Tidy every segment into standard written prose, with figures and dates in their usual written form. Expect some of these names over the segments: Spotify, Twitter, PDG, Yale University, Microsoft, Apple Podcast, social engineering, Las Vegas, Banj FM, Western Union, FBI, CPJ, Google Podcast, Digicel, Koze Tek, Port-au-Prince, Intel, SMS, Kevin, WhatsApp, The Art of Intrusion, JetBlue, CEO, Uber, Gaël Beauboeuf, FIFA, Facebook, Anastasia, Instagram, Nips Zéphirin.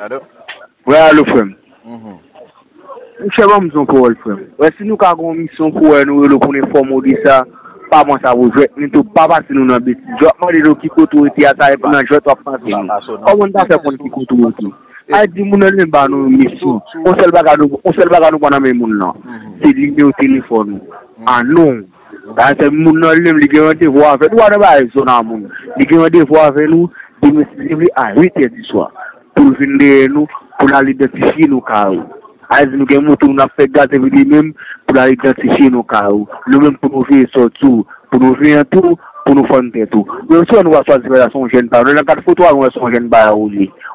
Allô? Ouais, allô, frère. Nous savons mission pour le frère. Ouais, si nous avons une mission pour nous, nous connaissons de ça. Pas moi, ça vous jouer. Nous ne pas passer nous dans bêtise. Je demande de qui autorité à ça et pendant je dois penser. Comment on va faire pour qui autorité? A dit mon même pas nos missions. On seul bagarre nous pendant même monde. C'est lié au téléphone. Ah non. Parce que mon même les gens te voir avec toi là-bas ils sont dans monde. Les gens te voir avec nous dimanche à 8h du soir. Pour venir nous pour aller identifier nos cas. As nous gagnons tout n'a fait garde lui même pour aller identifier nos cas. Nous même pour nous faire sortir, pour nous faire tout, pour nous faire tout. Même si on va choisir son jeune parent, dans quatre photos on va son jeune parent.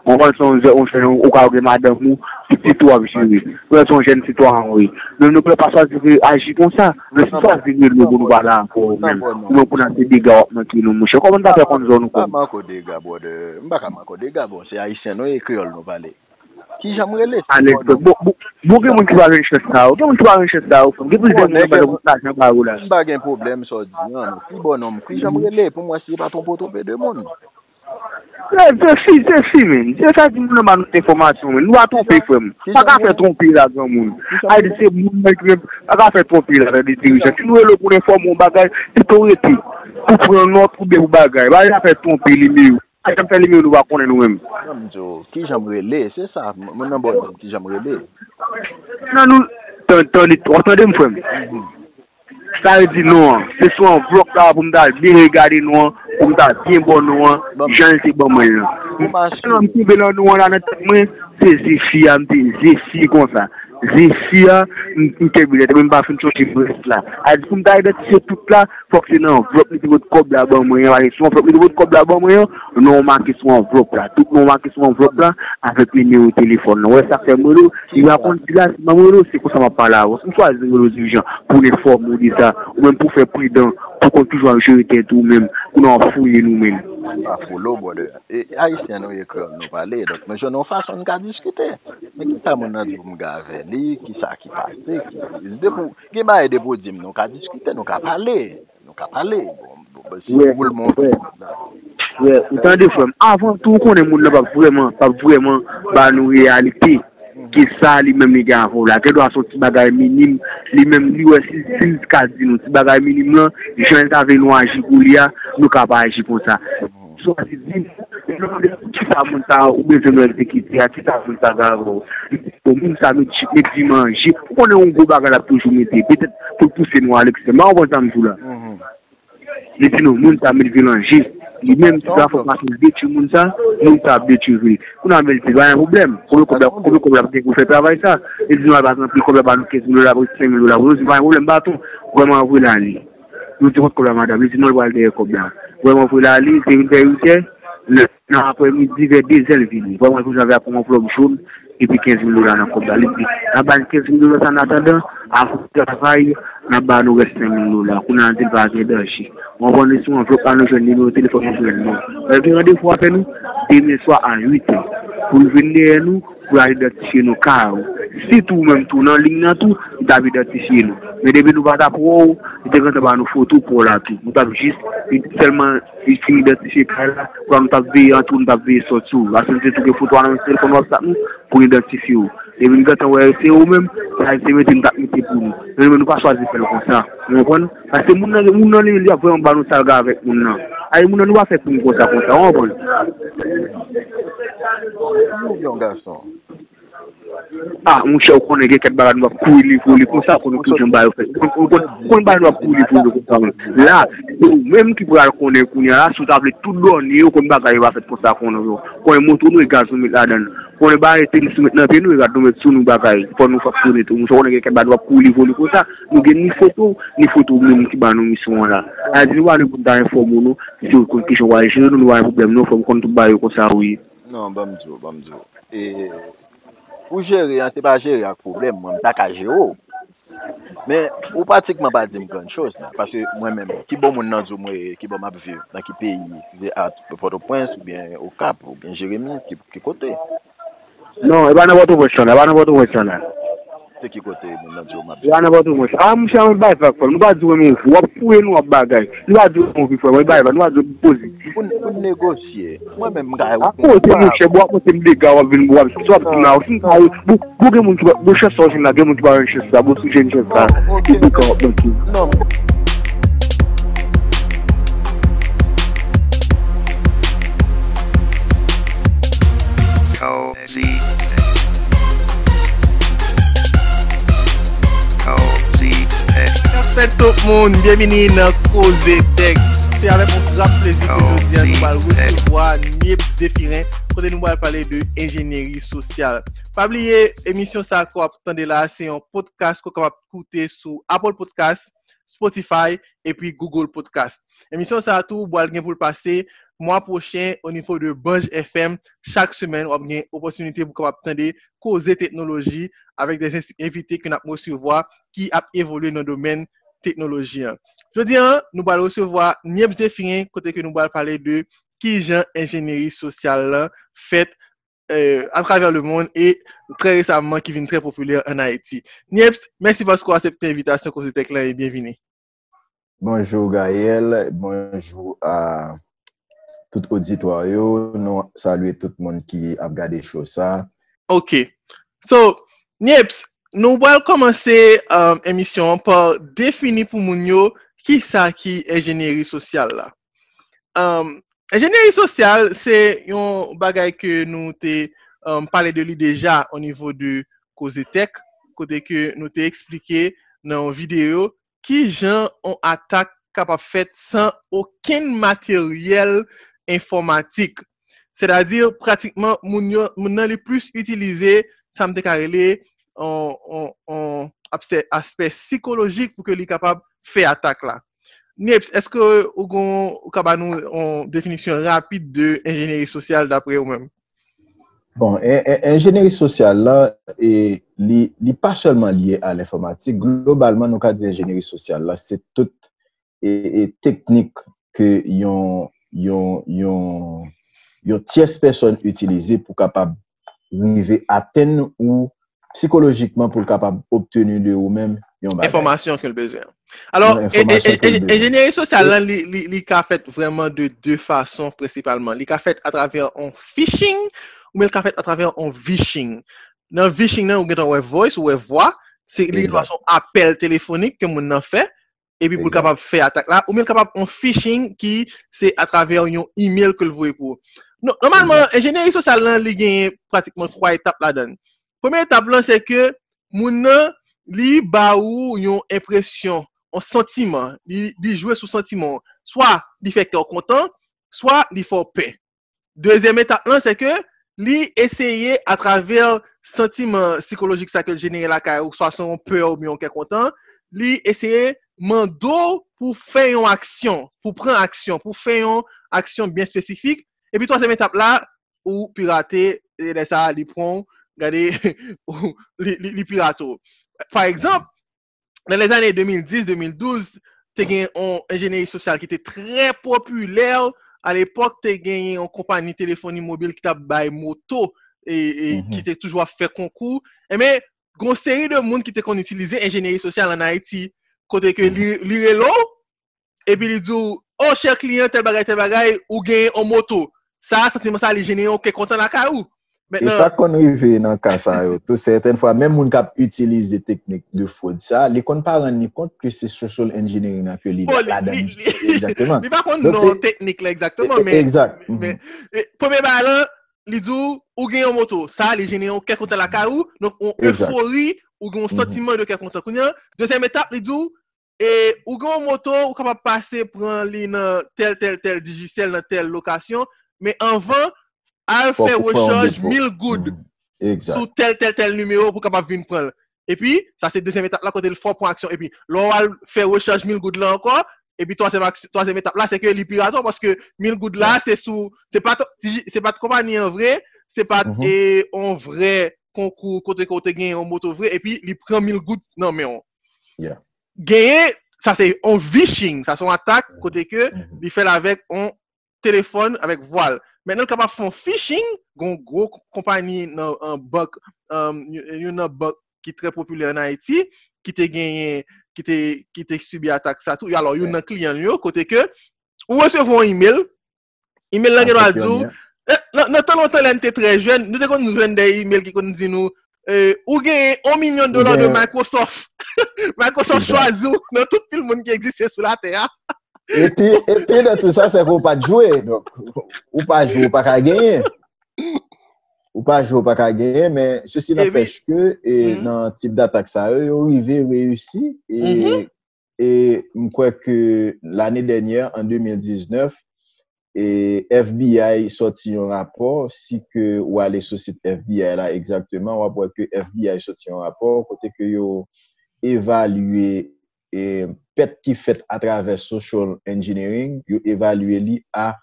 On va son jeune au cas où madame nous petit toi monsieur. On va son jeune citoyen oui. Nous ne pouvons pas choisir agir comme ça. Le soir venir nous pour nous parler encore même. Nous pour nous dégâts qui nous monsieur. Comment t'as fait comme ça nous comme. Pas code dégâts bon de, on pas code dégâts bon c'est haïtien non et créole nous parler. Qui j'aimerais les beaucoup mon qui va chercher ça ou donc tu vas chercher ça ou que vous donnez pas de l'argent là pas gain problème ça non qui bonhomme qui j'aimerais les pour moi c'est pas trop pour tomber de monde c'est si même c'est ça qui nous demande notre information nous va tromper frère pas faire tromper là grand monde a dit c'est monde qui pas faire tromper là des dirigeants tu nous le pour informer mon bagage tu autorité pour prendre notre ou bien bagage va faire tromper les mieux. Je vais faire les mieux, nous va connaître nous-mêmes. Qui j'aimerais les, c'est ça, mon nom bonhomme, qui j'aimerais les. Non, nous, entendez-moi, frère. Ça veut dire non, c'est soit un bloc là pour me bien regarder nous, pour me bien bon nous, j'en sais bon moi. Non, me trouve là nous, là, c'est Zéphia, Zéphia comme ça. Zéphia, je ne pas faire de là. Elle dit, tout là, faut que c'est un enveloppe de votre cob là, bon, moyen, si on de votre cob là, bon, moyen, nous marquons sur enveloppe là, tout le monde marque sur enveloppe là, avec le numéro de téléphone. Ouais, ça fait molo, il va prendre là, c'est pour ça m'a parlé. On choisit le dirigeant pour les formes, on dit ça, ou même pour faire prudent, pour qu'on toujours en majorité nous-mêmes, pour nous enfouiller nous-mêmes. Ah, pour l'eau, bon, et haïtien, nous, nous parler, donc, mais je n'en fasse pas discuter. Mais qui ça, mon ami, vous me gavez? Qui ça qui passe, qui va aider pour dire, nous qu'à discuter, nous qu'à parler, Si vous le montrez. Oui, attendez, frère. Avant tout, on ne pas vraiment, bah nous réalité. Qui ça lui-même les gars là que doit sortir bagage minime lui-même lui s'il casino petit bagage minime là j'en avec nous agir pour lui nous capable agir pour ça soit c'est dit qui ça monte ça ou bien nous exécuter qui ça veut ça grave pour nous ça nous dimanche on est un gros bagage là toujours mettre peut-être pour pousser nous à l'extrême on va ça nous là les nous monde ça met vilanger lui-même tu dois faire passer des tu monde ça nous ça des tu veux on a même pas un problème pour le problème vous fait travail ça ils disent par exemple combien pas nous 15 000 $ pour 5 000 $, vous pas un problème bâton vraiment vous là nous dit votre problème madame ils nous le valder combien vraiment vous là c'est une vérité le après-midi vers 2h vini vraiment vous avez pour mon problème jaune et puis 15 000 $ dans combien la banque 15 000 $ en attendant à vous travail n'a pas nous reste 5 000 $. On a un débarqué d'archi. On va laisser un enveloppe à nos jeunes numéros de téléphone. Rendez-vous avec nous, demain soir à 8h. Pour venir nous, pour identifier nos cas. Si tout même tout, dans ligne tout, nous avons identifié nous. Mais depuis nous pas pour nous avons nos photos pour la tout. Nous avons juste seulement identifié là, pour nous veiller en tout, nous avons veillé sur tout. La seule chose que photos dans téléphone WhatsApp nous pour identifier. Et nous avons c'est eux-mêmes, ça a été mis pour nous. Mais nous ne pas choisir faire comme ça. Vous comprenez? Parce que nous n'avons les liens vraiment nous salger avec nous. Allez, nous n'avons pas fait pour ça comme ça. Vous comprenez? Mon garçon. Ah, mon cher, on connaît quelques balades couler pour ça, pour nous toujours bailler. On balade couler pour ça. Là, même qui pourra connaître qu'on a sous table tout donné, on ne bagaille pas fait pour ça qu'on a. Quand on monte nous gaz nous là-dedans. On ne bat et nous maintenant nous regardons mettre sous nous bagaille pour nous facturer tout. Nous on connaît quelques balades couler pour ça. Nous gagne ni photo même qui ba nous mission là. À dire on nous d'informe nous si on qui on va gérer nous un problème nous faut qu'on tout bailler comme ça oui. Non, bamzo. Et pour gérer, on ne peut pas gérer un problème, on ne peut pas gérer. Mais on ne peut pratiquement pas dire grand chose. Parce que moi-même, qui bon mon anzo, qui bon ma vivre dans quel pays, à Port-au-Prince, ou bien au Cap, ou bien Jérémy, qui côté. Non, il n'y a pas de question là. c'est qui côté mon radio m'a dit n'importe où moi je un bail frère nous va dire nous pour nous bagage nous va dire on frère bail nous va dire positif pour négocier moi même gars on te nous chez bois côté des gars on vient boire soit là aussi beaucoup monde beaucoup cherche ça là beaucoup monde cherche ça beaucoup jeune cherche ça non. Salut tout le monde, bienvenue dans Koze Tek. C'est avec un grand plaisir que je dis à nous recevoir Nips Zéphirin pour nous parler de ingénierie sociale. Pas oublier émission ça qu'on attendait là, c'est un podcast qu'on va écouter sur Apple Podcast, Spotify et puis Google Podcast. Émission ça tout pour le passer mois prochain au niveau de Banj FM. Chaque semaine, on a une opportunité pour attendre Koze technologie avec des invités que nous avons recevoir qui a évolué dans le domaine technologie. Je dis, nous allons recevoir Nips Zéphirin, côté que nous allons parler de qui genre ingénierie sociale faite à travers le monde et très récemment qui vient très populaire en Haïti. Nips, merci parce que vous acceptez l'invitation Koze Tek là et bienvenue. Bonjour Gaël, bonjour à tout auditoire. Nous saluons tout le monde qui a regardé choses ça. OK. So, Nips, nous allons commencer l'émission par définir pour nous qui ça qui est ingénierie sociale là. Ingénierie sociale, c'est un bagage que nous avons parlé de lui déjà au niveau de Koze Tek, côté que nous avons expliqué dans une vidéo qui gens ont attaque capable fait sans aucun matériel informatique. C'est-à-dire pratiquement mon le plus utilisé ça me décarrelé on aspect psychologique pour que les capable faire attaque là. Nips, est-ce que vous avez une définition rapide de ingénierie sociale d'après vous-même? Bon, ingénierie sociale là et pas seulement lié à l'informatique, globalement nous cadre ingénierie sociale là c'est toute et technique que yon tierce personne utilisée pour capable arriver à atteindre ou psychologiquement pour capable obtenir de eux-mêmes information qu'elle besoin. Alors ingénierie sociale li ka fait vraiment de deux façons principalement. Li ka fait à travers un phishing ou même ka fait à travers un vishing. Dans vishing là on get un voice ou voix, c'est li façon appel téléphonique que moun nan fait. Et puis pour capable faire attaque là ou même capable en phishing qui c'est à travers un email que le voyez pour normalement ingénierie sociale là il gagne pratiquement trois étapes là-dedans. Première étape là c'est que moun li ba ou une impression, un sentiment, li jouer sous sentiment, soit li fait cœur content, soit li fait paix. Deuxième étape là c'est que li essayer à travers sentiment psychologique ça que générer la caille soit son peur ou bien cœur content, li essayer mando pour faire une action, pour prendre action, pour faire une action bien spécifique. Et puis troisième étape là, ou pirater, et là ça, il prend, regardez, les pirates. Par exemple, dans les années 2010-2012, t'es gagné en ingénierie sociale qui était très populaire. À l'époque, t'es gagné en compagnie téléphonie mobile qui t'a bail moto et qui était toujours fait concours. Et mais, une série de monde qui t'es qu'on utilisait ingénierie sociale en Haïti. Côté que li relo et puis il dit oh cher client tel bagage ou gagne en moto ça sentiment ça li gêné on est content la caillou maintenant et ça qu'on arrive dans cas ça tout certaines fois même moun k'ap utiliser technique de fraude ça li konn pa rendre compte que c'est social engineering que li la donne exactement li pa konn non technique là exactement mais exact premier balan li dit ou gagne en moto ça li gêné on est content la caillou donc on euphorie ou un sentiment de quelqu'un content. Deuxième étape, il dit et ou gon moto ou capable passer prendre dans tel Digicel dans telle location, mais avant à faire recharge 1000 good sur tel numéro pour capable venir prendre. Et puis ça c'est deuxième étape là quand il fort pour action et puis l'on va faire recharge 1000 good là encore et puis troisième étape là c'est que les pirates parce que 1000 good là c'est sous c'est pas de compagnie en vrai, c'est pas et en vrai concours côté gagner en moto vrai et puis il prend 1000 gouttes non mais on gagner ça c'est on vishing ça son attaque côté que il fait avec on téléphone avec voile maintenant capable font phishing gon gros compagnie en banque qui est très populaire en Haïti, qui t'a gagné, qui t'a subi attaque ça tout. Alors, il y a un client lui côté que ou recevons un email là nous a dit non tant longtemps là était très jeune, nous avons nous jeunes des emails qui nous dit nous ou gagner $1 million de Microsoft. Microsoft choisi dans tout le monde qui existe sur la terre. Et puis dans tout ça, c'est qu'on pas jouer. Donc ou pas qu'à gagner. Ou pas jouer, pas qu'à gagner, mais ceci n'empêche que dans type d'attaque ça eux arrivent réussir et je crois que l'année dernière en 2019 et FBI sorti un rapport si que ou aller sur site FBI là exactement on voit que FBI sorti un rapport côté que yo évaluer et pète qui fait à travers social engineering yo évaluer li à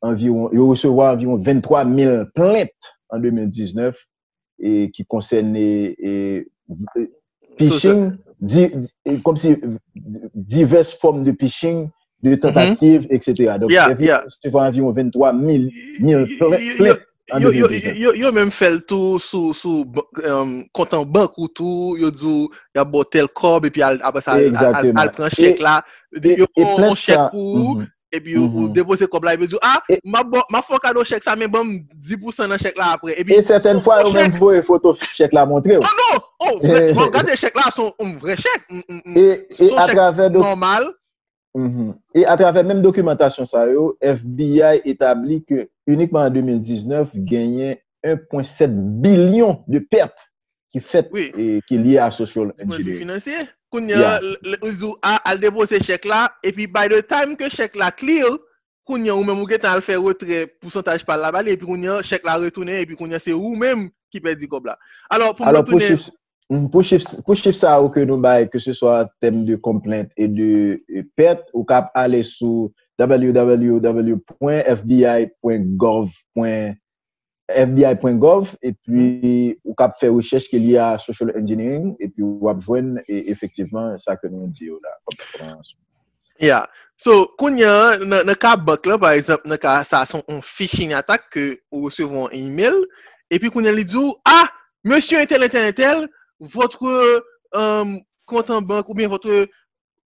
environ yo recevoir environ 23 000 plaintes en 2019 et qui concernait phishing comme si diverses formes de phishing de tentatives etc. donc tu vois environ 23 000 plaintes en 2019. Yo même fait le tout sous compte en banque ou tout yo dit y a bon tel corps et puis après ça al prend chèque là on chèque pour et puis vous déposez comme là et vous dites ah ma faut cadeau chèque ça mais bon 10% dans chèque là après et puis certaines fois vous même voyez photo chèque là montrer oh regardez chèque là sont un vrai chèque et à travers normal et à travers même documentation ça FBI établit que uniquement en 2019 gagnait 1.7 billion de pertes qui fait et qui lié à social engineering financier qu'on a à déposer chèque là et puis by the time que chèque là clear qu'on a ou même ou à le faire retrait pourcentage par la balle et puis qu'on a chèque là retourné et puis qu'on a c'est ou même qui perd du cobla. Alors pour retourner pour chiffre ça ou que nous bail que ce soit thème de complainte et de perte ou cap aller sous www.fbi.gov et puis ou cap faire recherche qu'il y a social engineering et puis ou joindre et effectivement ça que nous dit là. Yeah. So quand y a dans cas banque là par exemple dans cas ça sont un phishing attaque que ou recevons un email et puis qu'on lui dit ah monsieur Intel, votre compte en banque ou bien votre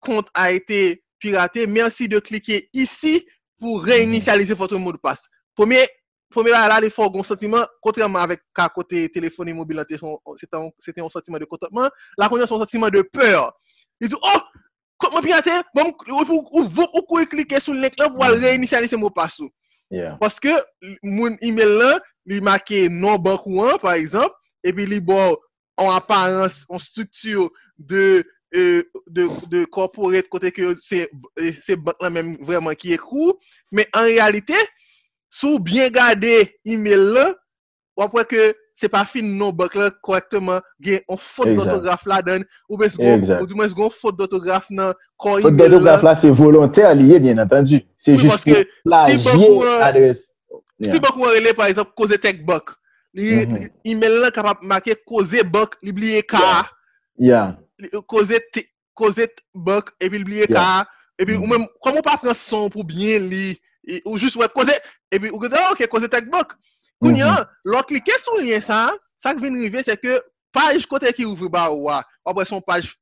compte a été piraté. Merci de cliquer ici pour réinitialiser votre mot de passe. Premier là, il faut un sentiment, contrairement avec à côté téléphone et mobile, c'était un sentiment de contentement. Là, on a un sentiment de peur. Il dit, oh, comment pirater? Bon, vous cliquez sur le lien là pour réinitialiser mot de passe. Parce que mon email là, il marqué non bancaire, par exemple. Et puis les bon en apparence en structure de corporate côté que c'est la même vraiment qui est cool mais en réalité sous bien garder email là après que c'est pas fin non banque là correctement gain on faute d'orthographe là donne ou bien ou du moins une faute d'orthographe dans corps email faute d'orthographe là c'est volontaire lié bien entendu c'est juste que plagier adresse si banque relé par exemple Koze Tek banque l'email là capable marquer Koze banque oublier k Koze banque et puis oublier k et puis ou même comment pas prendre son pour bien lire ou juste Koze et puis ou OK Koze Tek banque kounya l'on cliquer sur lien ça qui vient arriver c'est que page côté qui ouvre ba ouah après son page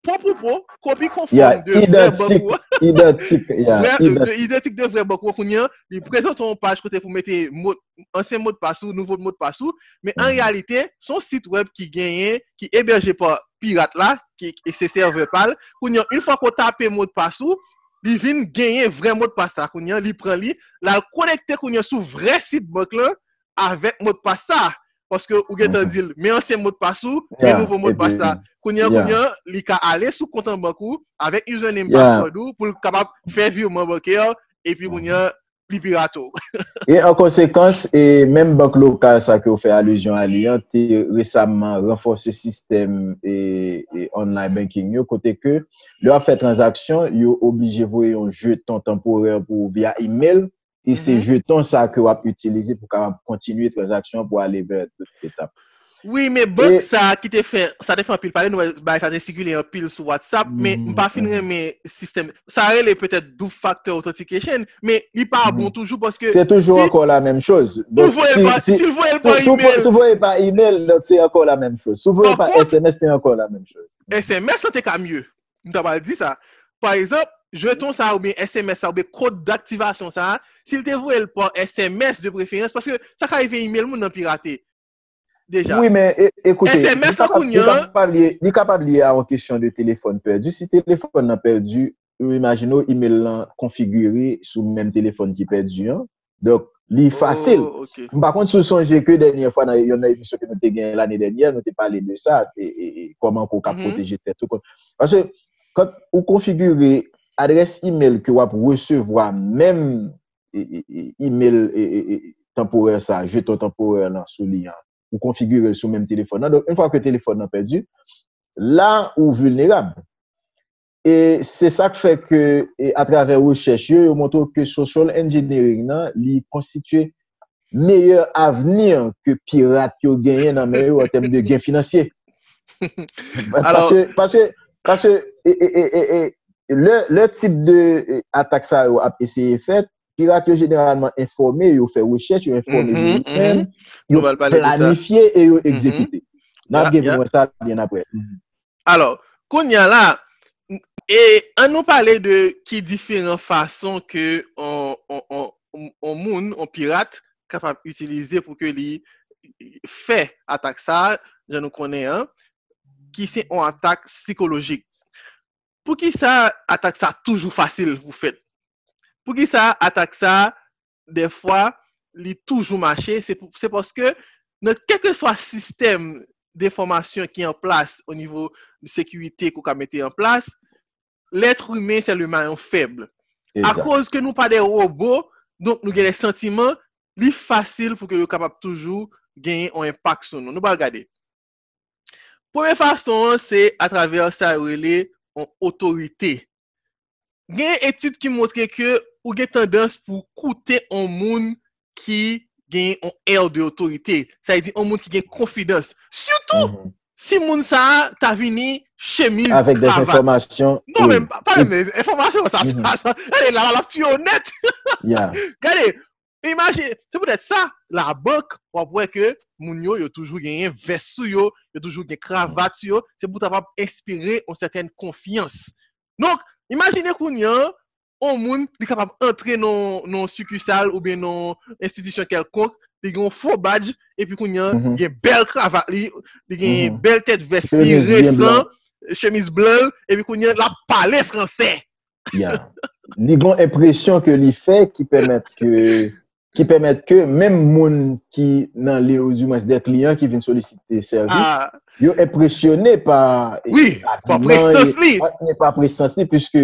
propre copie conforme de identique de vrai banque kounya il présente une page côté pour mettre ancien mot de passe ou nouveau mot de passe mais en réalité son site web qui hébergé par pirate là qui et ses serveurs pal kounya une fois qu'on tape mot de passe il vient gagner vrai mot de passe là kounya il prend li la connecter kounya sur vrai site banque là avec mot de passe ça parce que ou geta dit mais ancien mot de passe ou nouveau mot de passe là kounya li ka aller sous compte en banque avec username password pour capable faire virement bancaire et puis kounya li pirato et en conséquence et même banque locale ça que vous fait allusion à li récemment renforcer système et online banking yo côté que le a fait transaction yo obligé voyer un jeton temporaire pour via email. Et ces jetons ça que vous utilisez pour continuer transaction pour aller vers toute étape. Oui, mais bon, ça qui t'a fait, ça t'a fait un pile parler, nous, ça t'a circulé un pile sur WhatsApp, mais pas finir mes systèmes. Ça relève peut-être du facteur authentication, mais il part bon toujours parce que. C'est toujours encore la même chose. Donc, si vous voyez pas email, c'est encore la même chose. Si vous voyez pas SMS, c'est encore la même chose. SMS, ça t'es qu'à mieux. Nous t'as pas dit ça. Par exemple, jetons ça ou bien SMS, ça ou bien code d'activation, ça. S'il te voit pas SMS de préférence, parce que ça quand il fait email, nous n'en pirater. Déjà. Oui, mais écoutez, SMS il est capable de lier à une question de téléphone perdu. Si le téléphone est perdu, imaginons email l'a configuré sur le même téléphone qui est perdu. Hein? Donc, il est facile. Okay. Par contre, je songe que dernière fois, il y en a une émission que nous avons gagnée l'année dernière, nous avons parlé de ça et comment on peut protéger tout. Parce que quand vous configurez l'adresse email que vous recevoir, même email temporaire, ça, jeton temporaire sous le lien. Ou configurer sur le même téléphone. Donc, une fois que le téléphone est perdu, là, ou vulnérable. Et c'est ça qui fait que, à travers recherche, on montre que social engineering, il constitue meilleur avenir que pirate qui a gagné dans en termes de gains financiers. Parce que le type d'attaque ça a essayé de faire, pirates généralement informés, ils ont fait recherche, ils ont informé lui-même, ils ont planifié et ils ont exécuté. Ça bien après. Alors, qu'on y a là, et on nous parlait de qui différentes façons que on pirate capable d'utiliser pour que les faits attaquent ça, je nous connais un, qui c'est une attaque psychologique. Pour qui ça attaque ça toujours facile, vous faites? Pour qui ça attaque ça, des fois, il toujours marché, c'est parce que quel que soit le système d'information qui est en place au niveau de sécurité qu'on a mis en place, l'être humain, c'est le maillon faible. Exact. À cause que nous pas des robots, donc nous avons des sentiments, il est facile pour que nous capable toujours gagner un impact sur nous. Nous allons regarder. Première façon, c'est à travers ça, relais en autorité. Il y a une étude qui montre que ou gen tendance pour coûter un monde qui gagne un air de autorité, ça veut dire un monde qui gagne confiance, surtout si moun ça t'a vini chemise avec des informations même pas même information ça elle est là tu es honnête. Regardez, imaginez, c'est peut-être ça la banque pour voir que moun yo a toujours gagné veste sou yo, a toujours gagné cravate yo, c'est pour capable inspirer une certaine confiance. Donc imaginez qu'on y a un monde qui est capable d'entrer dans une succursale ou bien dans une institution quelconque, il y a un faux badge et puis qu'on y a une belle cravate, il y a une belle tête veste, chemise bleue, et puis qu'on y a la parler français. Il y a une impression que l'il fait qui permet que même monde qui dans les humains des clients qui viennent solliciter service, yo impressionné par prestance puisque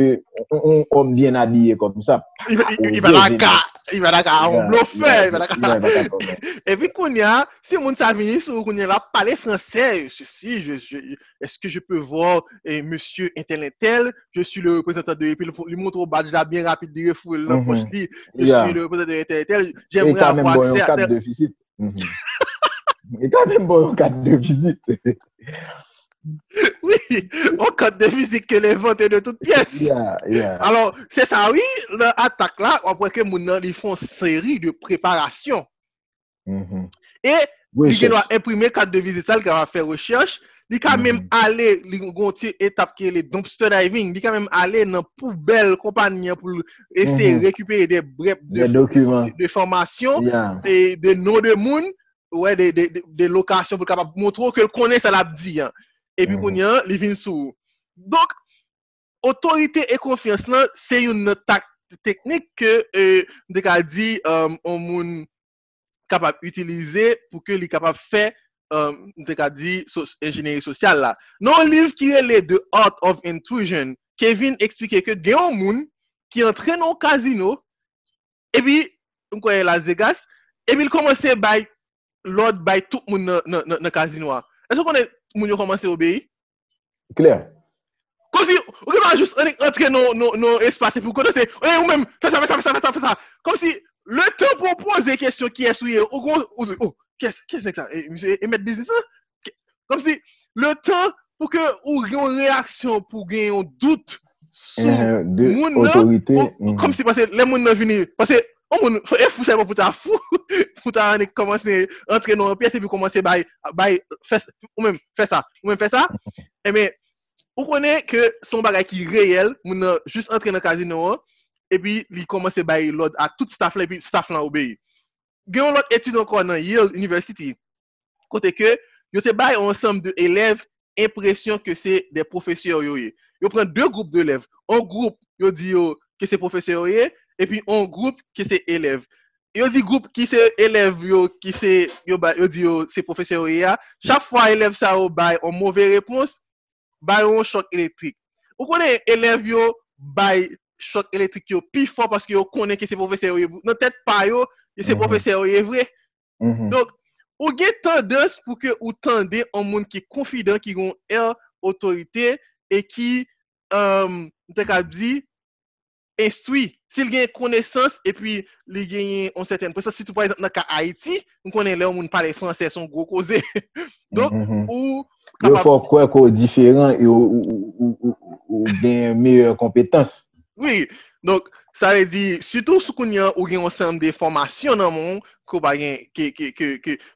on homme bien habillé comme ça. Il va là on bluffer, Et puis qu'on y a si mon service ou qu'on y a là parler français, ceci je est-ce que je peux voir monsieur Intel, je suis le représentant de puis il montre au badge là bien rapide de refoule dans poche li, je suis le représentant de Intel, j'aimerais avoir carte de visite. Et quand même bon en carte de visite. Oui, en carte de visite que les ventes de toutes pièces. Alors, c'est ça, oui, l'attaque là, après que maintenant, ils font une série de préparations. Et, ils doivent imprimer carte de visite, ça, ils doivent faire recherche. Ils doivent même aller, ils ont une étape qui est le dumpster diving, ils doivent même aller dans la poubelle compagnie pour essayer de récupérer des brefs de formation et de noms de monde. Ouais, des locations pour capable montrer que le connaît ça l'a dit hein. Et puis qu'on y a les vins sous. Donc autorité et confiance là, c'est une technique que dit on moun capable utiliser pour que les capable faire dit ingénierie sociale là. Dans le livre qui est The Art of Intrusion, Kevin expliquait que des moun qui entraînent au casino et puis on connaît Las Vegas et puis il commençait by l'autre by tout le monde dans le casino. Est-ce qu'on est moun commencé à obéir? Clair. Comme si on va juste entrer dans nos espaces pour connaître, ou même, fais ça. Comme si le temps pour poser des questions qui est souillé, qu'est-ce que c'est ça? Et mettre business là? Comme si le temps pour que ou une réaction, pour gagner un doute sur l'autorité. Comme si parce que les gens sont venus. Parce que on est fou, c'est pour ta fou. Pour ta commencer à entrer dans une pièce et puis commencer à faire ça. Ou même faire ça. Mais on connaît que son bagage qui est réel, on a juste entré dans le casino. Et puis, il commence à bailler l'ordre à tout staff là, et puis staff là obéit. Il y a une autre étude encore dans Yale University, côté que, il te baille ensemble d'élèves, impression que c'est des professeurs. Ils prennent deux groupes d'élèves. Un groupe, ils disent que c'est professeur, et puis un groupe qui c'est élève. Ils disent groupe qui c'est élève, qui c'est professeur. Chaque fois, élève ça baille une mauvaise réponse, baille un choc électrique. Vous connaissez élève yo baille choc électrique yo plus fort parce que yo connaît que c'est professeur yo dans tête pa yo c'est professeur yo vrai. Donc ou gen tendance pour que ou tendez un monde qui confident qui gon air autorité et qui t'ai ka dit instruit s'il gagne connaissance et puis il gagne une certaine présence surtout par exemple dans cas Haïti on connaît les monde parler français son gros causé. Donc ou il faut quoi qu'on différent et ou bien meilleure compétence. Oui, donc ça veut dire surtout si qu'on y a ou ensemble des formations dans mon que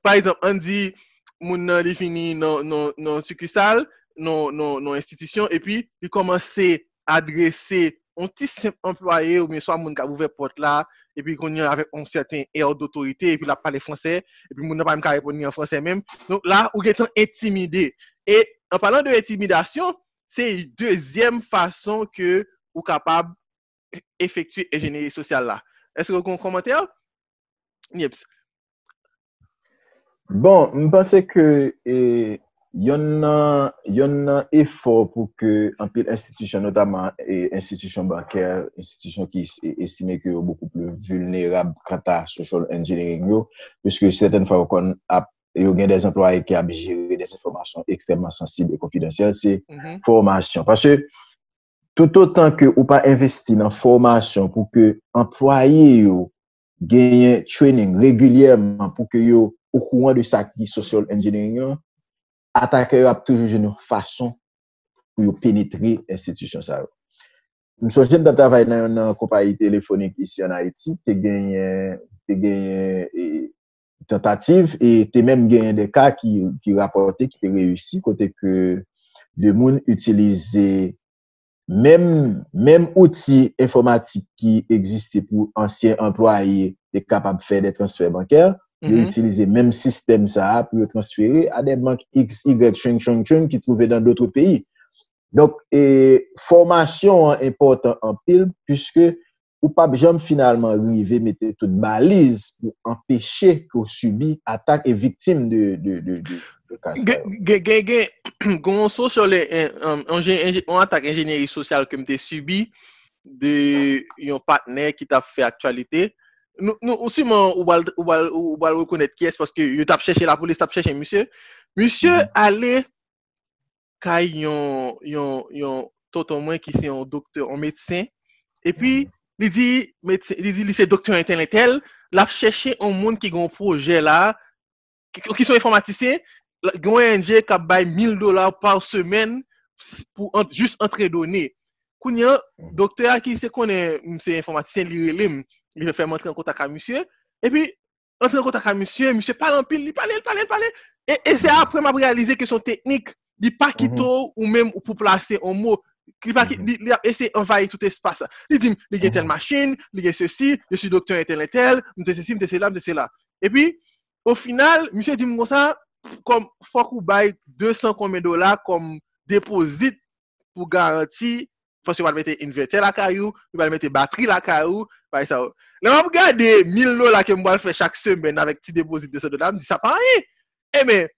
par exemple on dit mon il fini non succursale non institution et puis il commencer à adresser un petit simple employé ou bien soit mon qui ouvert porte là et puis qu'on y a avec un certain air d'autorité et puis la parler français et puis mon n'a pas même répondre en français même donc là ou étant intimidé et en parlant de intimidation c'est une deuxième façon que ou capable effectuer ingénierie sociale là. Est-ce que vous avez un commentaire? Nips. Bon, je pense que y en a effort pour que en pile institution notamment et institution bancaire, institution qui estime que beaucoup plus vulnérable quant à social engineering puisque certaines fois qu'on a des employés qui ont géré des informations extrêmement sensibles et confidentielles, c'est formation parce que tout autant que ou pas investi dans formation pour que employés yo gagnent training régulièrement pour que yo au courant de ça qui social engineering attaqueur a toujours une façon pour yo pénétrer institution ça. Nous sommes jeunes de travail dans une compagnie téléphonique ici en Haïti, t'es gagné tentative et t'es même gagné des cas qui rapporté qui t'es réussi côté que de monde utiliser même outils informatiques qui existaient pour anciens employés étaient capables de faire des transferts bancaires, ils utilisaient même système ça pour le transférer à des banques X, Y, qui trouvaient dans d'autres pays. Donc, formation importante en pile, puisque ou pas jamais finalement arriver mettre toute balise pour empêcher qu'on subisse attaque et victime de cas. Gonzo sur les on attaque ingénierie sociale que m'était subi de un partenaire qui t'a fait actualité. Nous aussi on va reconnaître qui est parce que il t'a cherché la police t'a cherché monsieur allait chez yon tonton moi qui c'est un docteur un médecin et puis Il dit, c'est docteur Intel, l'a cherché un monde qui a un projet là, qui sont informaticiens, qui ont un qui a payé $1,000 par semaine pour juste entrer données. Quand il y a un docteur qui sait qu'on est informaticien, il veut faire entrer en contact avec monsieur, et puis, entrer en contact avec monsieur, monsieur parle en pile, il parle. Et c'est après m'a réalisé que son technique, il pas quito ou même pour placer un mot. Il a essayé d'envahir tout espace. Il dit, il y a telle machine, il y a ceci, je suis docteur et tel, je suis ceci, je suis là, je suis là. Et puis, au final, monsieur dit, comme ça, comme faut qu'on baille $200 comme déposit pour garantir, parce qu'on va mettre inverter la caillou, il va mettre batterie la caillou, par ça. Là, on regarde $1,000 que moi fait chaque semaine avec petit déposit $200, me dit ça pas rien. Eh mais,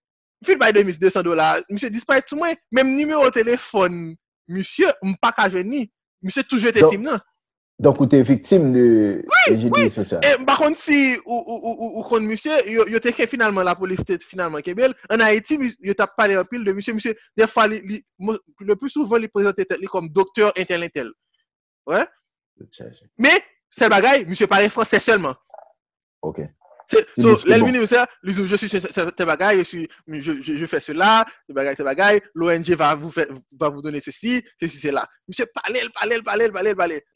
il fait $200, monsieur dit pas tout moins, même numéro de téléphone. Monsieur, m'pas qu'à venir. Monsieur, toujours t'es simple, non? Donc, ou t'es victime de... Oui, c'est ça. Et par contre, si, ou, monsieur, yo t'es qu'à finalement, la police t'es finalement Québec. En Haïti, yo t'as parlé en pile de monsieur, des fois, le plus souvent, il présentait comme docteur Intel. Ouais? Mais, c'est le bagay, monsieur parlait français seulement. Ok. L'ennemi nous dit, je suis tes bagailles, je fais cela, tes bagailles, l'ONG va vous donner ceci, ceci, cela. Monsieur, parlez.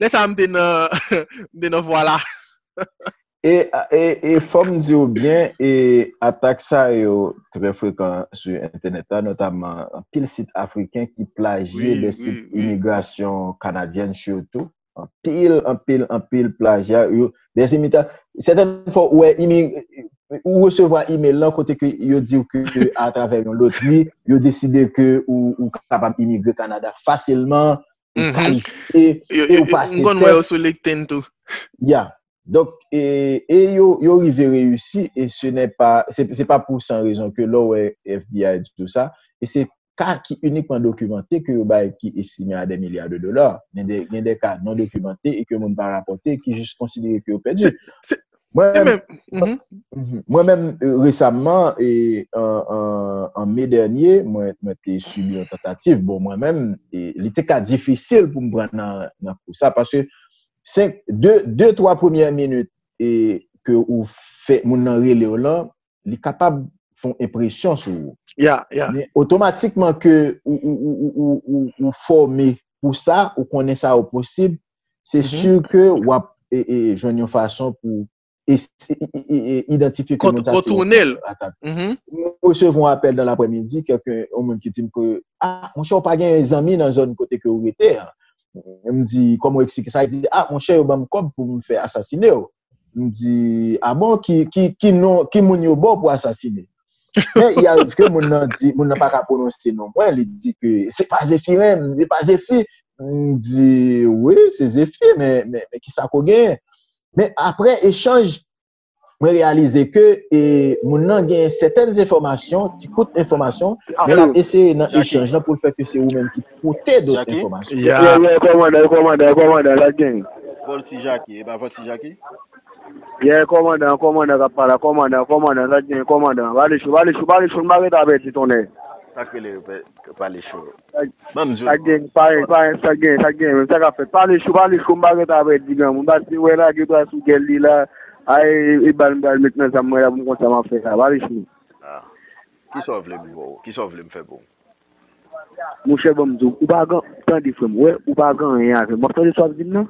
Laissez-moi me dire, voilà. Et forme dire bien, et attaque ça très fréquent sur Internet, notamment un pile site africain qui plagie des sites immigration canadienne surtout. En pile plagiat, des imitations. Certaines fois, ou recevoir email là, côté que, ils disent que, à travers une loterie, ils décident que, ou capable d'immigrer au Canada facilement, qualifié, et ou passer. Donc, et yo arrivé réussi, et ce n'est pas, c'est pas pour sans raison que l'OE, FBI, tout ça, et c'est cas qui uniquement documenté que qui est signé à des milliards de dollars, mais des cas non documentés et que mon pas rapporté qui juste considéré que perdu. Moi-même récemment et en mai dernier, moi j'ai subi une tentative. Bon, moi-même, il était cas difficile pour me prendre pour ça parce que 2-3 premières minutes et que vous faites mon relais là, les capables font impression sur vous. Mais automatiquement que ou formé pour ça ou connaît ça au possible, c'est sûr que et j'ai une façon pour identifier comment ça se recevons un appel dans l'après-midi, quelqu'un au monde qui dit que mon cher pas gagné des amis dans zone côté que vous étiez. Il me dit comment expliquer ça, il dit mon cher au bam cop pour me faire assassiner. Il me dit bon qui non qui mon yo bon pour assassiner. Mais il arrive que mon n'a pas prononcé non. Moi, il dit que c'est pas Zéphirin, c'est pas Zéphirin. Il dit oui, c'est Zéphirin, mais qui ça qu'on gagne. Mais après échange, on réalise que mon n'a gagne certaines informations, toutes informations, mais on a essayé dans échange là pour le faire que c'est vous-même qui portez d'autres informations. Commandant la gang. Voici Jackie, et ben voici Jackie. Commandant, va les chou, m'arrête avec ton nez. Ça gagne, m'arrête avec du gamme. Basti, ouais, là, tu dois sous quel là, aïe, bal, maintenant, ça m'a dit, ça m'a fait ça, va les chou. Qui sauve le fait bon? Mon cher Bamzou, ou pas grand, tant de femmes, ouais, ou pas grand, rien, moi, t'en es sauvé, non?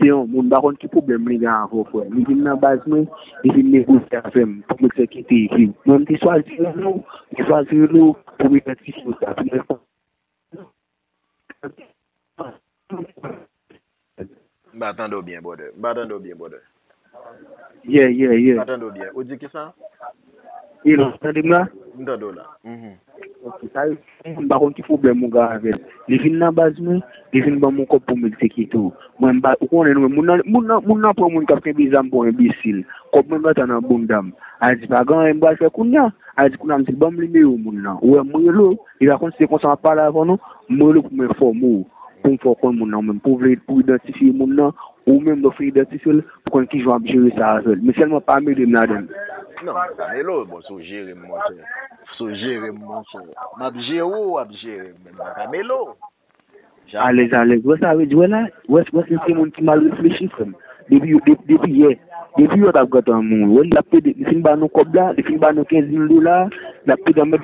C'est un monde baron qui problème les gars vos frères ils viennent dans base mais ils viennent négocier avec moi pour me faire quitter ici même si soit nous pour me faire quitter ça m'attendons bien border yeah m'attendons bien vous dites que ça il en train de là m'attendons là ça un baron qui problème mon gars avec les viennent dans base mais ils viennent dans mon corps pour me faire quitter moi mba ukone no muna po mun ka kebiza mbo imbécile ko mba tana bundam azi bagan mba se kunya azi kuna msibamli meu munna we mulo ila conséquence en parler avant nous mulo pour me former pour faire comme munna même pour identifier munna ou même de faire identifier pour qui joue à gérer ça seul mais seulement pas me demander non hello bon so gérer mon cher m'abjéo mais hello Allez, vous savez, là, c'est mon qui m'a réfléchi, depuis hier, depuis on a gagné un monde, on a payé des films banou cobla, des films banou $15,000, la paye dans la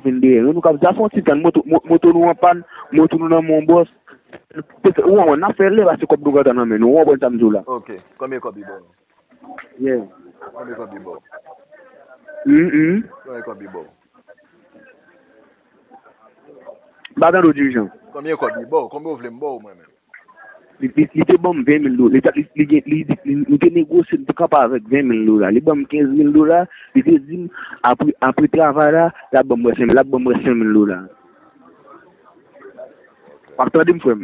vendeur, nous comme ça font si tant moto nous en panne, moto nous dans mon boss, on a fait les parce que comme nous gagné un monde, on va prendre ça là. Ok, combien copie bon? Yeah. Combien copie bon? Combien copie bon? Badan do dirigeant. Combien copie bon? Combien vous voulez bon moi-même? Il te bon $20,000. Il te négocie avec $20,000. Il bon $15,000. Il te dit après travail là, la bombe $5,000. Partez-moi frère.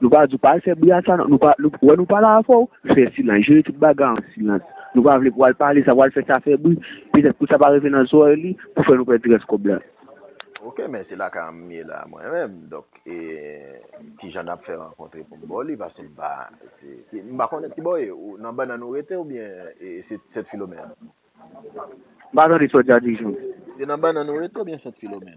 Nous pas du pas faire bien ça, nous pas là faut faire silence, je tout bagarre en silence. Nous pas voulez parler, ça va faire ça faire bruit, peut-être que ça va revenir dans soirée pour faire nous perdre cobla. Ok, mais c'est là quand même là moi-même. Donc, si j'en ai fait rencontrer pour Mboli, parce que c'est un petit boy, ou non, ben, on aurait été ou bien c'est 7 Philomène. Pardon, les soldats disent. C'est non, ben, on aurait été ou bien 7 Philomène.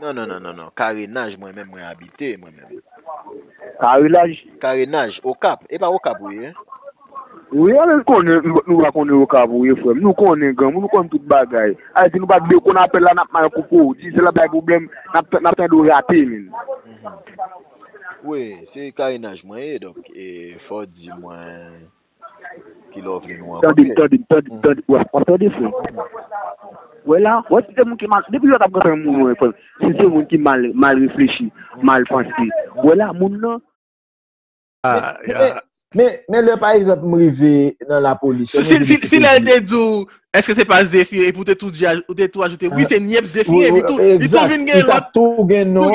Non. Carénage, moi-même, moi habité moi-même. Carénage au Cap, et pas au Cap oui. Oui, on connaît, nous raconter au Cap oui, frère. Nous connaissons, nous connaissons toute bagaille. Ah, si nous pas de qu'on appelle là n'a pas un coupeau, dit c'est là pas problème, n'a pas de rater. Oui, c'est carénage moi donc et faut dire moi qui l'offre nous. Attendez, frère. Voilà, c'est mon qui mal depuis l'autre après mon frère. C'est mon qui mal réfléchi, mal pensé. Voilà, mon non. Ah, mais le par exemple m'rivé dans la police. Si là était dou, est-ce que c'est pas Zéphirin pour tout ajouter? Oui, c'est Nips Zéphirin et tout. Ils sont venus tout gain non.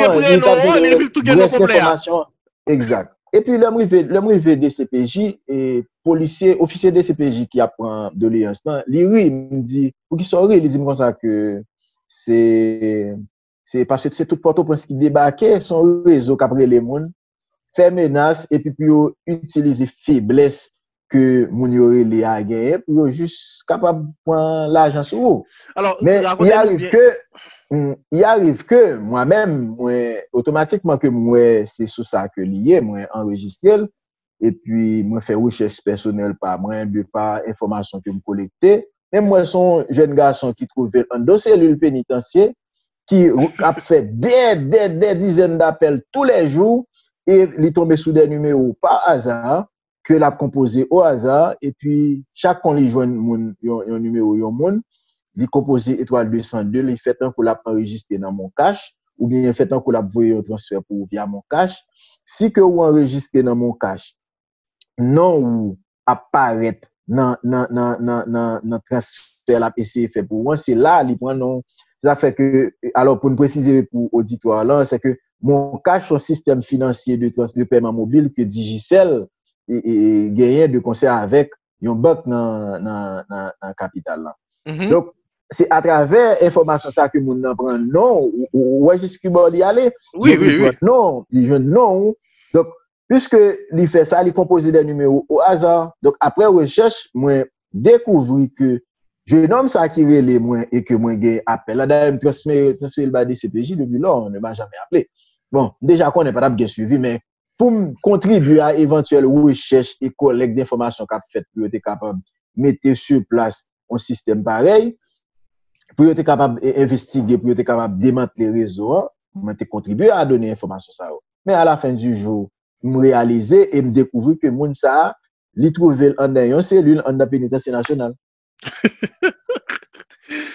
Exact. Et puis le m'rivé de CPJ et policier officier de CPJ qui apprend de l'instant, il me dit pour qui sorti, il dit comme ça que c'est parce que c'est tout Port-au-Prince qui débarquait son réseau qu'après les monde faire menace et puis pour utiliser faiblesse que mon aurait les a gagné pour juste capable prendre l'argent sur vous. Alors il arrive que moi-même automatiquement que moi c'est sous ça que lié moi enregistré et puis moi faire recherche personnelle par moi de par information que me collecter même moi son jeune garçon qui trouvait un dossier cellule pénitentiaire qui a fait des dizaines d'appels tous les jours. Et il est tombé sous des numéros par hasard, que l'a composé au hasard, et puis chaque fois qu'on joue un numéro, il composé étoile 202, il fait un qu'on l'a enregistré dans mon cache, ou bien il fait un qu'on l'a envoyé au transfert pour via mon cache. Si que vous enregistrez dans mon cache, non ou apparaît dans le transfert, l'a essayé de faire pour vous, c'est là, il prend non. Ça fait que, alors pour nous préciser pour l'auditoire là, c'est que mon cash, son système financier de paiement mobile que Digicel et gagnait de concert avec une banque dans le capital là. Donc, c'est à travers l'information ça que nous apprenons non, ou est-ce qu'il va y aller? Oui. Non, il veut non. Donc, puisque il fait ça, il compose des numéros au hasard. Donc, après recherche, moi, découvre que je nomme ça qui relève moins et que moins gagne appel. Là, d'ailleurs, transférer le bas des CPJ depuis là, on ne m'a jamais appelé. Bon, déjà qu'on n'est pas bien suivi, mais pour contribuer à éventuelles recherches et collecte d'informations qu'a fait pour être capable de mettre sur place un système pareil, pour être capable d'investiguer, pour être capable de démanteler les réseaux, pour contribuer à donner information ça. Mais à la fin du jour, me réaliser et me découvrir que moun ça, l'y trouver en dans une cellule en pénitentiaire nationale.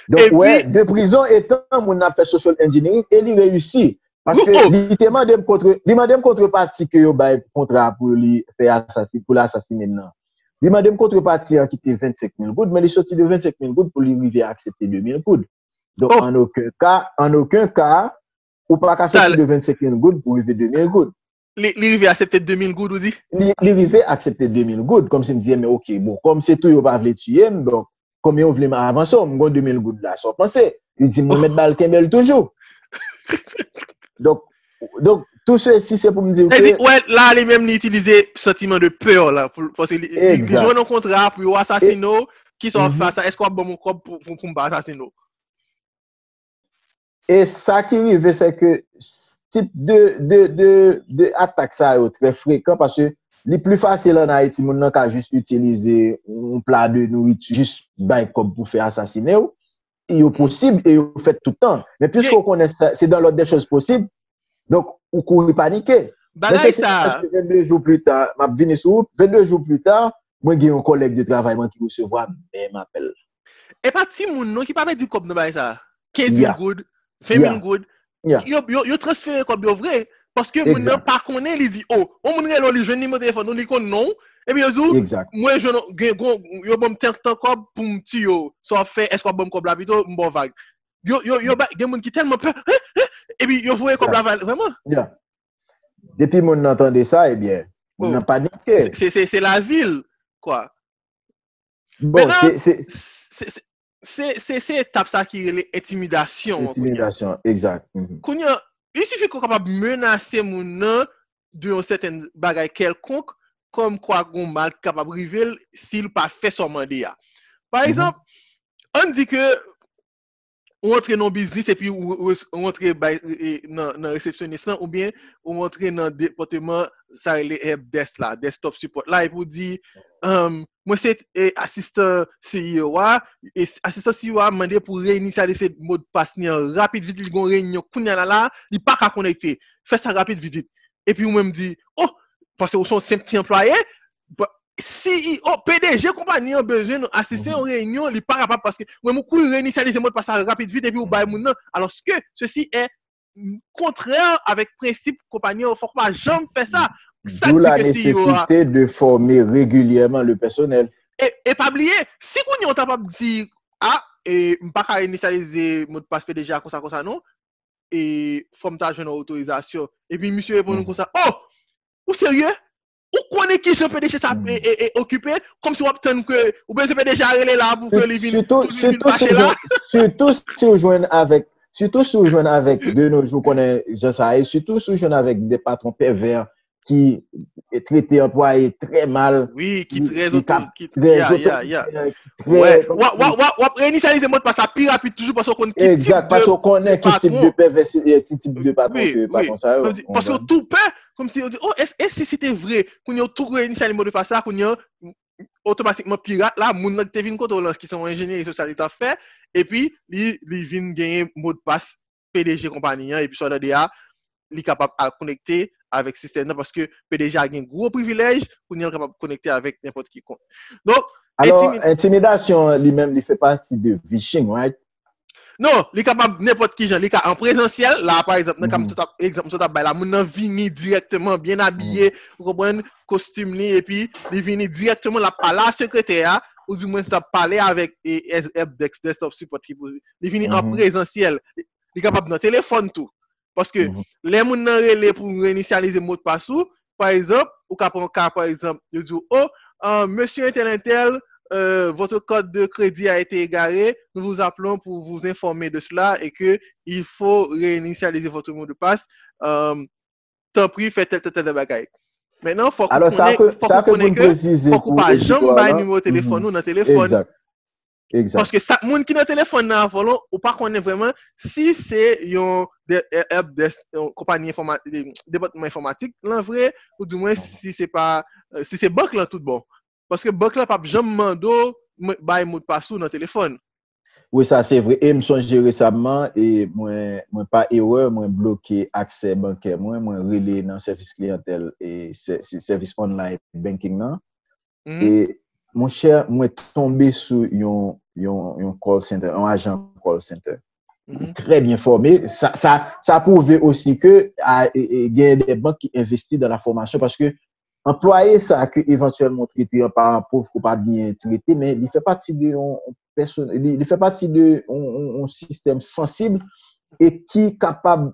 Donc, et ouais, puis, de prison étant mon affaire social engineering, et il réussit. Parce que, il m'a demandé contrepartie que il a contrat pour lui faire assassiner, pour l'assassiner maintenant. Il m'a demandé contrepartie qui était 25 000 gouttes, mais il est sorti de 25 000 gouttes pour lui arriver à accepter 2 000 gouttes. Donc, en aucun cas, ou pas qu'à sortir de 25 000 gouttes pour arriver à 2 000 gouttes. Il veut accepter 2000 gouttes, vous dites? Il veut accepter 2000 gouttes, comme si me disait, mais ok, bon, comme c'est tout, il va le tuer, donc, combien on voulait m'avancer, on me 2000 gouttes là, sans penser. Il dit, me mettre Balkembel toujours. Donc, tout ceci, c'est pour me dire que. Et puis, ouais, là, les mêmes utiliser sentiment de peur, là, parce qu'il joue un contrat pour assassiner, qui sont face à, est-ce qu'on a bon mon corps pour me assassiner? Et ça qui arrive, c'est que, type de attaque ça est très fréquent parce que les plus faciles en Haïti mon nan ka juste utiliser un plat de nourriture juste bail comme pour faire assassiner ou il est possible et vous fait tout le temps mais puisqu'on connaît ça c'est dans l'ordre des choses possibles donc on courir paniquer mais ça 22 jours plus tard m'a venir sur 22 jours plus tard moi j'ai un collègue de travail qui recevoir même appel et pas ti moun non qui pas dire comme dans ça 15 000 good 20 000 good. Yo transféré comme yo vrai parce que mon nan pas connaît il dit oh on mon relo li jeune numéro téléphone on li connaît non et puis yo moi je yo bon temps comme pour me tuer soit fait est-ce qu'on bon comme la plutôt bon vague yo des monde qui tellement peur et puis yo voyez comme la vraiment depuis mon entendait ça et bien on n'a paniqué c'est la ville quoi bon c'est c'est étape ça qui est l'intimidation. Intimidation, exact. Mm-hmm. Il suffit qu'on soit capable de menacer mon nom de certaines bagailles quelconque, comme quoi qu'on mal capable de river s'il pas fait son mandat. Par exemple, on dit que on entre dans le business et puis on entre dans le réceptionniste ou bien on entre dans le département ça les desk là, desktop support là et vous dit moi c'est assistant CEO et assistant CEO a demandé pour réinitialiser le mot de passe rapide vite il gon réunion kounya là il pas qu'à connecter fait ça rapide vite et puis on même dit oh parce que sont 5 petits employés CEO, PDG, compagnie a besoin d'assister aux réunions, il pas capable parce que moi, je réinitialise mon passage rapide vite et puis au bail mon nom. Alors que ceci est contraire avec principe compagnie, il ne faut pas jamais faire ça. D'où la nécessité de former régulièrement le personnel. Et pas oublier, si on est capable de dire ah, je ne peux pas réinitialiser mon passage PDG comme ça, non, et forme ta jeune autorisation. Et puis monsieur répond comme ça, oh, vous sérieux? Ou connaît qui je PDG ça est occupé comme si on obtient que ou bien je PDG aller là pour que les vignes surtout si on joint avec de nos jours connaît je ça et surtout si on joint avec des patrons pervers qui traitent les employés très mal qui très réinitialiser mot parce que ça pire rapide toujours parce qu'on connaît exact parce qu'on connaît quel type de pervers type de patron ça parce que tout peut comme si on dit, oh, est-ce que c'était vrai qu'on a tout réinitialisé le mot de passe, qu'on a automatiquement pirate, là, les gens qui viennent contre qui sont ingénieurs et socialistes à faire, et puis, ils viennent gagner le mot de passe PDG compagnie, et puis, sur la DA, ils sont capables de connecter avec le système, parce que PDG a un gros privilège, qu'on est capable de connecter avec n'importe qui compte. Donc, alors, intimidation, lui-même, il fait partie de phishing, right? Non, les capables n'importe qui gens, les cas en présentiel, là par exemple, tout à la moun nan vini directement bien habillé, vous comprenez, costume li et puis li vini directement la par la secrétaire ou du moins t'a parler avec Dex desktop support qui li vini en présentiel, les capables dans téléphone tout parce que les moun nan relé pour réinitialiser mot de passe par exemple, ou ka prend cas par exemple, je dis oh monsieur tel votre code de crédit a été égaré. Nous vous appelons pour vous informer de cela et que il faut réinitialiser votre mot de passe. Tant pis, faites tel de bagaille. Maintenant, faut qu'on précise. Faut qu'on pas jamais bailler numéro téléphone ou dans téléphone. Exact. Exact. Parce que ça, monde qui dans téléphone là, volant ou pas qu'on est vraiment si c'est yon de compagnie informatique, département informatique, l'en vrai ou du moins si c'est pas si c'est banque là tout bon. Parce que banque là pas jamais mando bail mot de passe dans téléphone. Oui, ça c'est vrai. Et me songer récemment et moi pas erreur, moi bloqué accès bancaire, moi relé dans service clientèle et service online banking là. Et mon cher, moi tombé sur un call center, un agent call center. Très bien formé, ça prouve aussi que il y a des banques qui investissent dans la formation parce que employé ça que éventuellement traité par un pauvre ou pas bien traité mais il fait partie de un système sensible et qui capable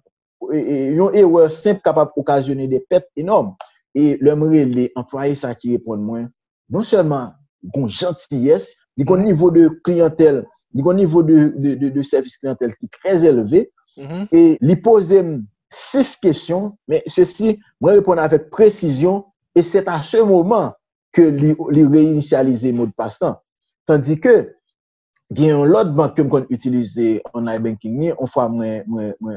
une erreur simple capable occasionner des pertes énormes et l'homme relé employé ça qui répond moins non seulement bon gentillesse il a un niveau de clientèle il a un niveau de service clientèle qui est très élevé et il pose 6 questions mais ceci moi répondre avec précision. Et c'est à ce moment que les réinitialiser mot de passe temps. Tandis que, il y a une autre banque que je utilise en iBanking, on fois moi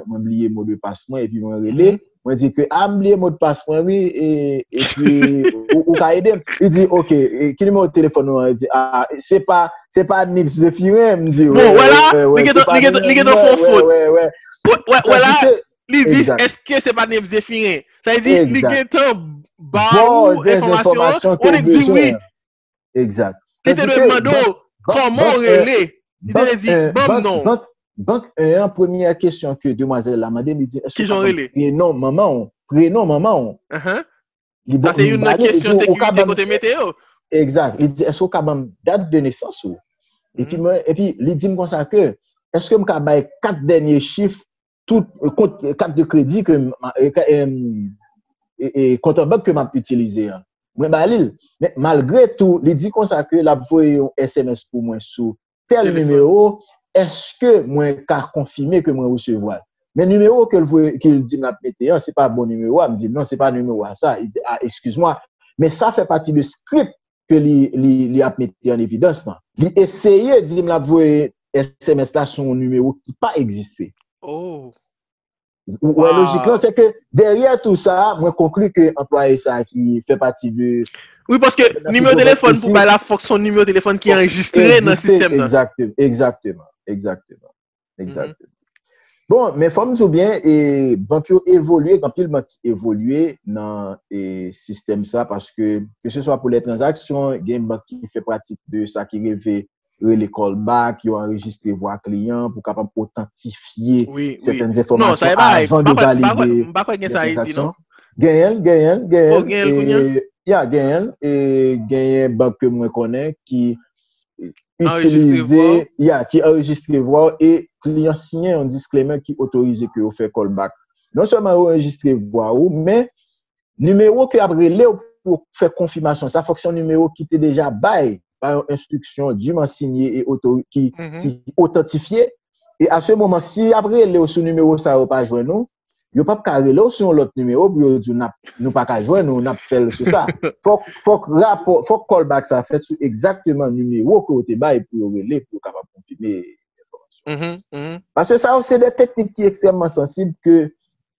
oublier mot de passe moi et puis moi relais, moi dit que ah oublier mot de passe moi oui et puis ou ka aider. Il dit OK, qui numéro de téléphone moi dit ah c'est pas Nips Zéphirin me dit. Bon voilà, il est en faute. Ouais là. Ils disent est-ce que c'est pas Nips Zéphirin? Ça veut dire il est en bon, des informations que vous dites oui. Exact. Tu te demandes comment relais. Il te dit bon non. Donc, la première question que demoiselle l'a demandé, il dit est-ce que prénom maman. Ça c'est une question sécurité côté météo. Exact. Il dit est-ce que capable date de naissance ou et puis il dit comme ça que est-ce que me capable 4 derniers chiffres tout compte carte de crédit que et compte en banque que m'a utilisé mais malgré tout il dit comme ça que l'a envoyé un SMS pour moi sous tel numéro, est-ce que moi qu'a confirmer que moi recevoir? Mais numéro qu'il dit n'a pété, c'est pas bon numéro, me dit non, c'est pas numéro ça. Il dit ah, excuse-moi, mais ça fait partie du script que il a mis en évidence. Il essayait de me l'envoyer SMS là son numéro qui pas existé. Oh. Wow. Ouais, logiquement, c'est que derrière tout ça, moi conclus que employé ça qui fait partie de... Oui, parce que numéro de téléphone, pour la fonction numéro de téléphone qui est enregistré dans le système. Exactement. Bon, mais faut me dire bien, et banque évoluer, quand il banque évoluer dans le système ça, parce que ce soit pour les transactions, il y a une banque qui fait pratique de ça, qui rêve les callbacks, qui ont enregistré voix client pour capable authentifier certaines informations avant de valider les transactions. Il y a une banque que je connais qui utilisait, qui enregistré voix et client signé un disclaimer qui autorisait que vous faites callback. Non seulement vous enregistrez voix, mais numéro qui a brûlé pour faire confirmation. Ça fonctionne que c'est un numéro qui était déjà bail par instruction dûment signée et qui authentifié. Et à ce moment, si après le sous numéro ça va pas jouer nous, il n'y a pas carré là sur l'autre numéro, puis il nous pas qu'à jouer, nous n'a fait sur ça. Faut callback ça fait sur exactement numéro que tu bail pour relais pour capable confirmer. Parce que ça, c'est des techniques qui sont extrêmement sensibles que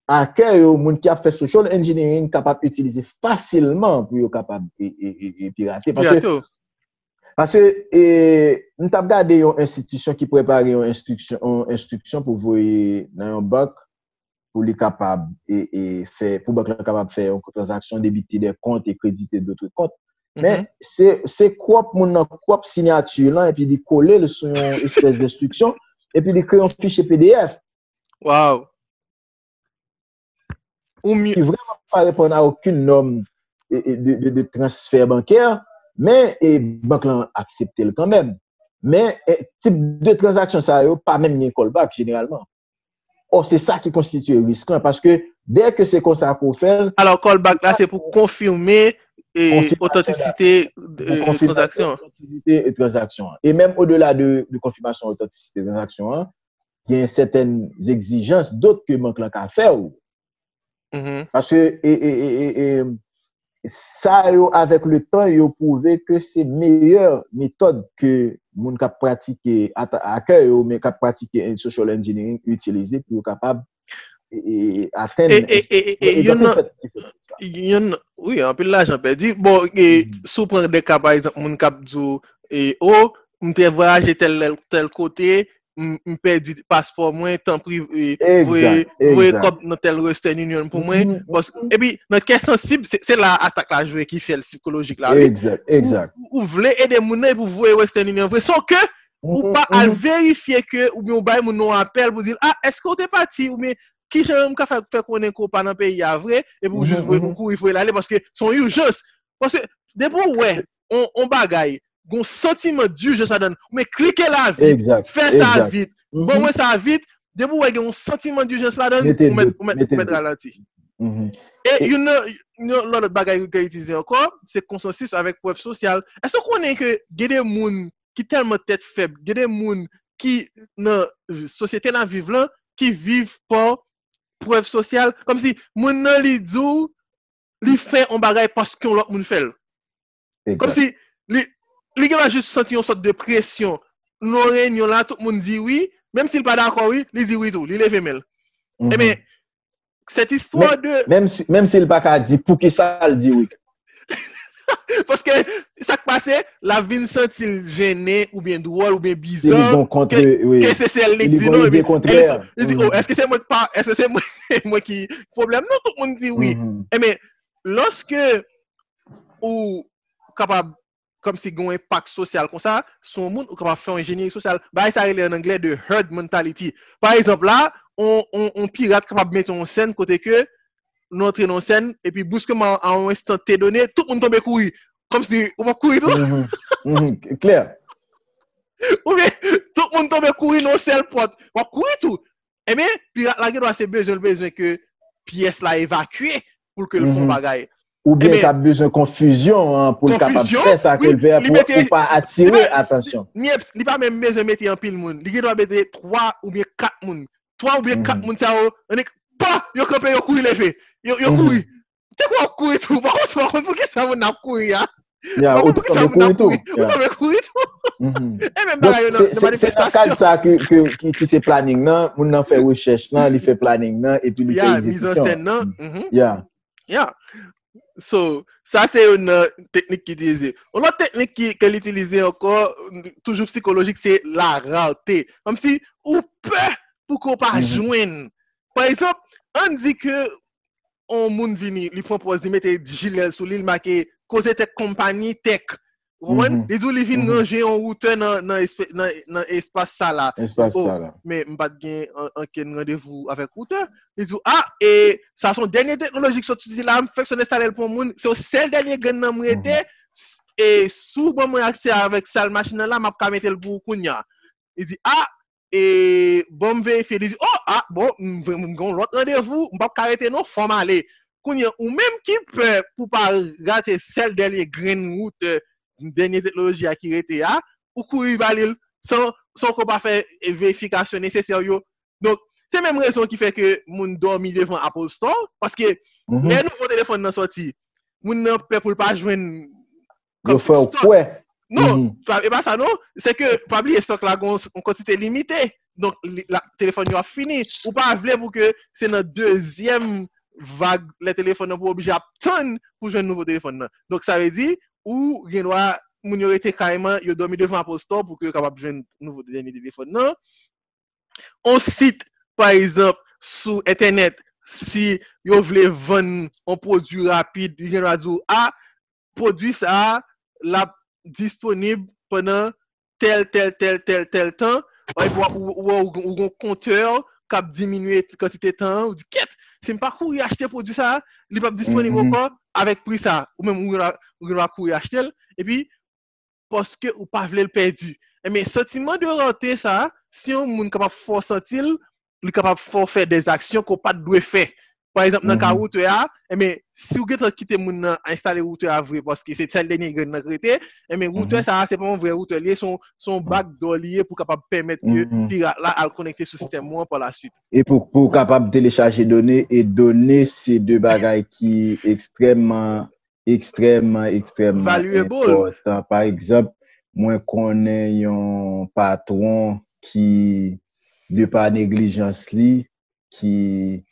à quel monde qui a fait social engineering capable d'utiliser facilement pour capable et pirater. Parce que nous avons regardé une institution qui préparait une instruction pour vous dans un banque pour les capables et faire pour banque capable faire une transaction débiter des comptes et créditer d'autres comptes. Mais c'est quoi mon quoi signature là et puis de coller le son espèce d'instruction. Et puis, il crée un fichier PDF. Wow. Ou mieux. Qui vraiment pas répondre à aucune norme de transfert bancaire, mais les banques l'ont accepté quand même. Mais type de transaction, ça n'a pas même un callback généralement. Or, c'est ça qui constitue un risque, parce que dès que c'est comme ça qu'on fait. Alors, callback là, c'est pour confirmer l'authenticité de transaction. Et même au-delà de confirmation d'authenticité de transaction, il y a certaines exigences d'autres que manque la qu'à faire. Parce que ça, avec le temps, il a prouvé que c'est la meilleure méthode que les gens pratiquent à cœur ou qui pratiquent un social engineering utilisé pour être capable. Et atteindre oui en plus là j'en perdu bon et sous prendre des cas par exemple mon cap du et oh me voyager tel côté me perdu passeport moins temps privé oui comme dans tel Western Union pour moi et puis notre cas sensible c'est la attaque la jouer qui fait le psychologique là exact vous voulez aider mon pour voir Western Union sans que ou pas à vérifier que ou bien on bail mon nom appel pour dire ah est-ce que t'es parti ou bien qui j'aime qu'à faire connaître pas dans pays à vrai et pour juste beaucoup il faut aller parce que son urgence parce que des fois on bagaille un sentiment d'urgence ça donne mais cliquez là vite fais ça vite bon moi ça vite des fois un sentiment d'urgence là donne mettre ralenti et l'autre bagaille que utiliser encore c'est consensus avec web social est-ce qu'on connaît que des monde qui tellement tête faible des monde qui dans société là vivent là qui vivent pas preuve sociale comme si moun nan li dou li fait on bagaille parce que l'autre moun fait comme si li va juste sentir une sorte de pression nos réunions là tout monde dit oui même s'il pas d'accord oui il dit oui tout il lève mel et mais cette histoire de même s'il pas ka dit pour qui ça il dit oui parce que ça qui passait la vie sentil gêné ou bien drôle ou bien bizarre que c'est celle qui dit non et dit oh est-ce que c'est moi pas est-ce que c'est moi qui problème non tout le monde dit oui mais lorsque ou capable comme si un impact social comme ça son monde ou capable faire ingénierie sociale bah ça il est en anglais de herd mentality par exemple là on pirate capable mettre en scène côté que nous entrons en scène et puis brusquement à un instant T donné tout le monde tombe courir comme si on va courir tout clair ou bien tout le monde tombe courir non seul porte on va courir tout et bien puis la guerre doit c'est besoin que pièce là évacuer pour que le fond bagaille Ou bien tu as besoin de confusion hein, pour confusion, le capable de faire ça, oui, pour pas attirer l'attention. Nips, il n'y a pas même besoin de mettre en pile de monde. Il doit mettre 3 ou bien 4 personnes. 3 ou bien 4 personnes, ils ont campé, ils ont couru levé. Ils ont couru. Tu as couru tout. Par contre, on ne peut pas que ça vous n'a couru. C'est dans le cadre de ça que c'est planning. On fait recherche, il fait planning et puis il fait mise en scène. So, ça c'est une technique qui utilisée. Une autre technique qu'elle utilise encore, toujours psychologique, c'est la rareté. Comme si, ou peu, pour qu'on pas joindre. Par exemple, on dit que, on moun vini, li propose de mettre gilet sur l'île marqué, Koze Tek compagnie tech. Les deux, ils viennent ranger en routeur dans l'espace sala. Mais je n'ai pas de rendez-vous avec routeur. Ils disent, ah, et ça, son dernière technologie qui sont utilisées là, je fais que son installé pour moi, c'est au seul dernier gain dans mon été. Et souvent, mon accès avec cette machine là, je vais mettre le bout. Ils disent, ah, et bon, vérifier. Ils disent, oh, ah, bon, je vais l'autre rendez-vous, je vais arrêter, non, il faut m'aller. Ou même qui peut, pour ne pas rater celle dernière green route. Une dernière technologie à qui était à ou courir balil sans qu'on pas faire vérification nécessaire. Donc c'est même raison qui fait que moun dormi devant Apple Store parce que les nouveaux téléphones sont sortis moun n'a peur pour pas joindre le faire quoi non et pas ça non c'est que pas oublier stock la en quantité limitée donc la téléphone a fini ou pas vouloir pour que c'est notre deuxième vague les téléphones pour obligé à attendre pour joindre nouveau téléphone donc ça veut dire ou les noirs, ils ont été carrément, ils ont dormi devant Apple Store pour qu'ils soient capables de jouer un nouveau dernier téléphone. Non. On cite, par exemple, sur Internet, si vous voulez vendre un produit rapide, ils ont dit, ah, produit ça, là, disponible pendant tel temps, ou un compteur qui a diminué la quantité de temps, ou dit, qu'est-ce c'est pas courir acheter produit ça, il n'est pas disponible encore. Avec prix ça ou même ou va courir acheter et puis parce que ou pas vle le perdu mais sentiment de rareté ça si on moun capable fort sentir il capable fort faire des actions qu'on pas doit faire par exemple dans route a mais si ou gèt quitter moun installer route à vrai parce que c'est celle dernière grande crété mais route ça c'est pas un vrai route lié son backdoor lié pour capable permettre que pirate là à connecter sur système moi par la suite et pour capable télécharger données et donner ces deux bagailles qui extrêmement valuable par exemple moi connais un patron qui de par négligence li qui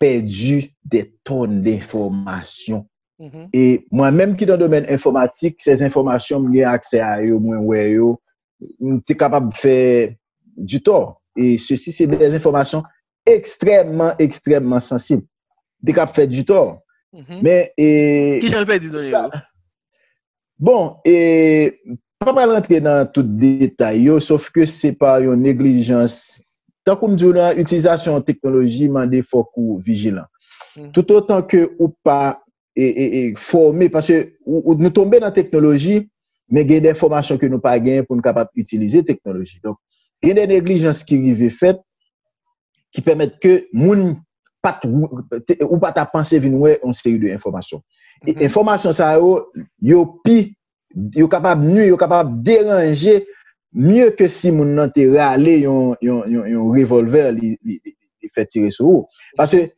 perdu des tonnes d'informations. Et moi-même qui dans le domaine informatique, ces informations, j'ai accès à eux, je suis capable de faire du tort. Et ceci, c'est des informations extrêmement sensibles. Je suis capable de faire du tort. Mais... Qui t'en fait du donner? Bon, et... Je ne vais pas rentrer dans tout détail, sauf que c'est par une négligence... Tant qu'on dit l'utilisation de technologie, m'a des fois qu'on vigilant. Tout autant que ou pas formé, parce que ou nous tomber dans technologie, mais il y a des formations que nous pas gain pour nous capable utiliser technologie. Donc il y a des négligences qui arrivent faites qui permettent que moun pas ou pas ta pensée venir on série de informations. Et information ça yo capable nuire, yo capable déranger. Mieux que si mon nan te rale yon revolver li fait tirer sur ou. Parce que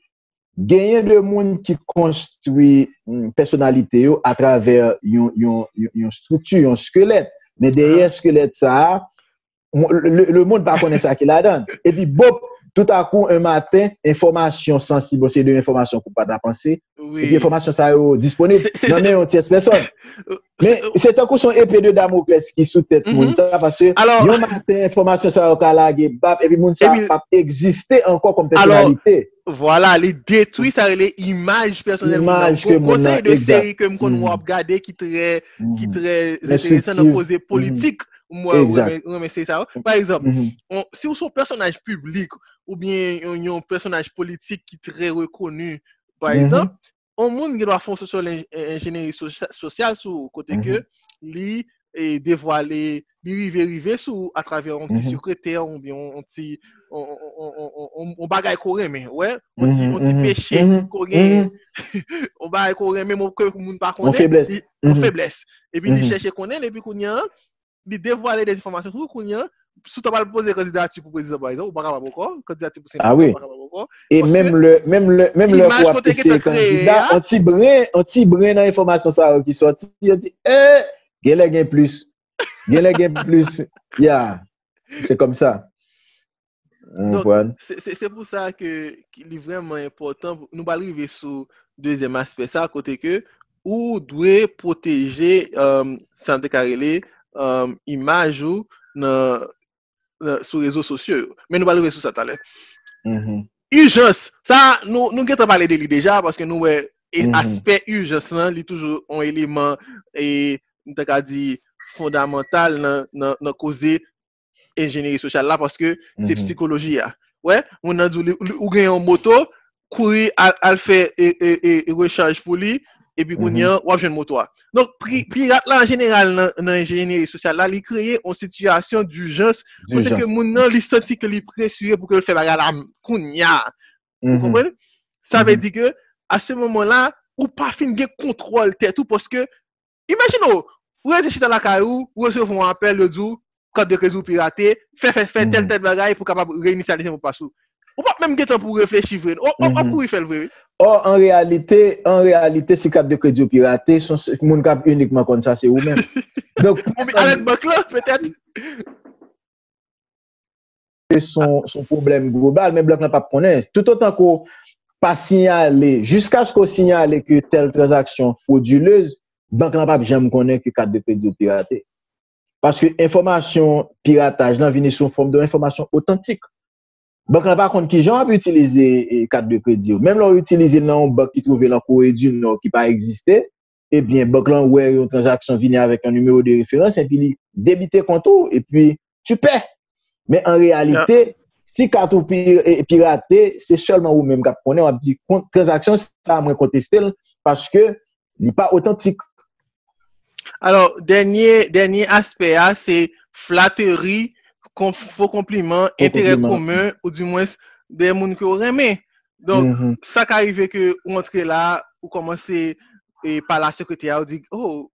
gagne de monde qui construit une personnalité à travers une structure, un squelette. Mais derrière squelette ça, le monde va connaître ça qui la donne. Et puis, bop, tout à coup, un matin, information sensible, c'est de l'information qu'on ne peut pas penser. Oui. Et puis, l'information ça est disponible. Non, mais on tient personne. Mais c'est un coup son épée de Damoclès qui sous-tête moun ça parce que yon matin information ça calage bap et puis moun ça pas exister encore comme personnalité. Alors, voilà, les détruit ça les images personnelles que moun a de série que me connait regarder qui très intéressant dans poser politique moi mais c'est ça. Par exemple, si on son personnage public ou bien un personnage politique qui très reconnu par exemple on monde qui doit faire sur l'ingénierie sociale sur côté que li et dévoiler river sous à travers un petit secrétaire ou bien un petit on bagaille qu'on remet ouais on petit péché qu'on gagne on va connaître même au cœur pour monde pas connaître. On faiblesse. Et puis il chercher connaître et puis qu'on il dévoiler des informations pour qu'on sous tu vas poser candidature pour président par exemple ou pas capable encore candidature pour sénateur ou pas capable encore et même le pour appuyer candidat anti brin dans information ça qui sorti dit gain plus yeah c'est comme ça. Donc, c'est pour ça que qu'il est vraiment important nous va arriver sur deuxième aspect ça à côté que ou doit protéger sans carrelé image ou sur les réseaux sociaux mais nous va arriver sur ça tout à l'heure. Urgence ça nous avons parlé de lui déjà parce que nous aspect urgence là il est toujours un élément et nous t'as dit fondamental dans causer ingénierie sociale là parce que c'est psychologie là. Ouais, on a dit ou gagne en moto, courir à faire et recharge pour lui et puis qu'on y a ou jeune moto. Donc pirate là en général dans ingénierie sociale là, il créer une situation d'urgence parce que moun nan li senti que li pressure pour que le fait bagarre là kounya. Vous comprenez? Ça veut dire que à ce moment-là, ou pas fin gain contrôle tête tout parce que imaginez ou est dans la caillou, ou recevons un appel le jour quand de réseau piraté, fait tel bagaille pour capable réinitialiser mon passou. Ou pas même temps pour réfléchir vrai. Pour y faire le vrai. Or en réalité c'est cap de crédit piraté sont monde cap uniquement comme ça c'est ou même. Donc avec banque là peut-être son problème global mais bloc n'a pas connaître tout autant qu'on pas signaler jusqu'à ce qu'on signale que telle transaction frauduleuse banque n'a pas jamais connaître que cap de crédit piraté. Parce que information piratage là vient sous forme d'information authentique. Banque n'a pas compte qui gens a utilisé carte de crédit même l'ont utilisé dans banque qui trouvé dans Corée du Nord qui pas existé et bien banque là ouais une transaction vient avec un numéro de référence et puis débiter compte et puis tu paies. Mais en réalité si carte piratée c'est seulement vous même qui connaissez on dit transaction ça moi contester parce que n'est pas authentique. Alors, dernier aspect, c'est flatterie, faux compliments, intérêt commun, ou du moins des gens qui ont aimé. Donc, ça qui arrive que vous entrez là, vous commencez par la secrétaire, vous dites, oh,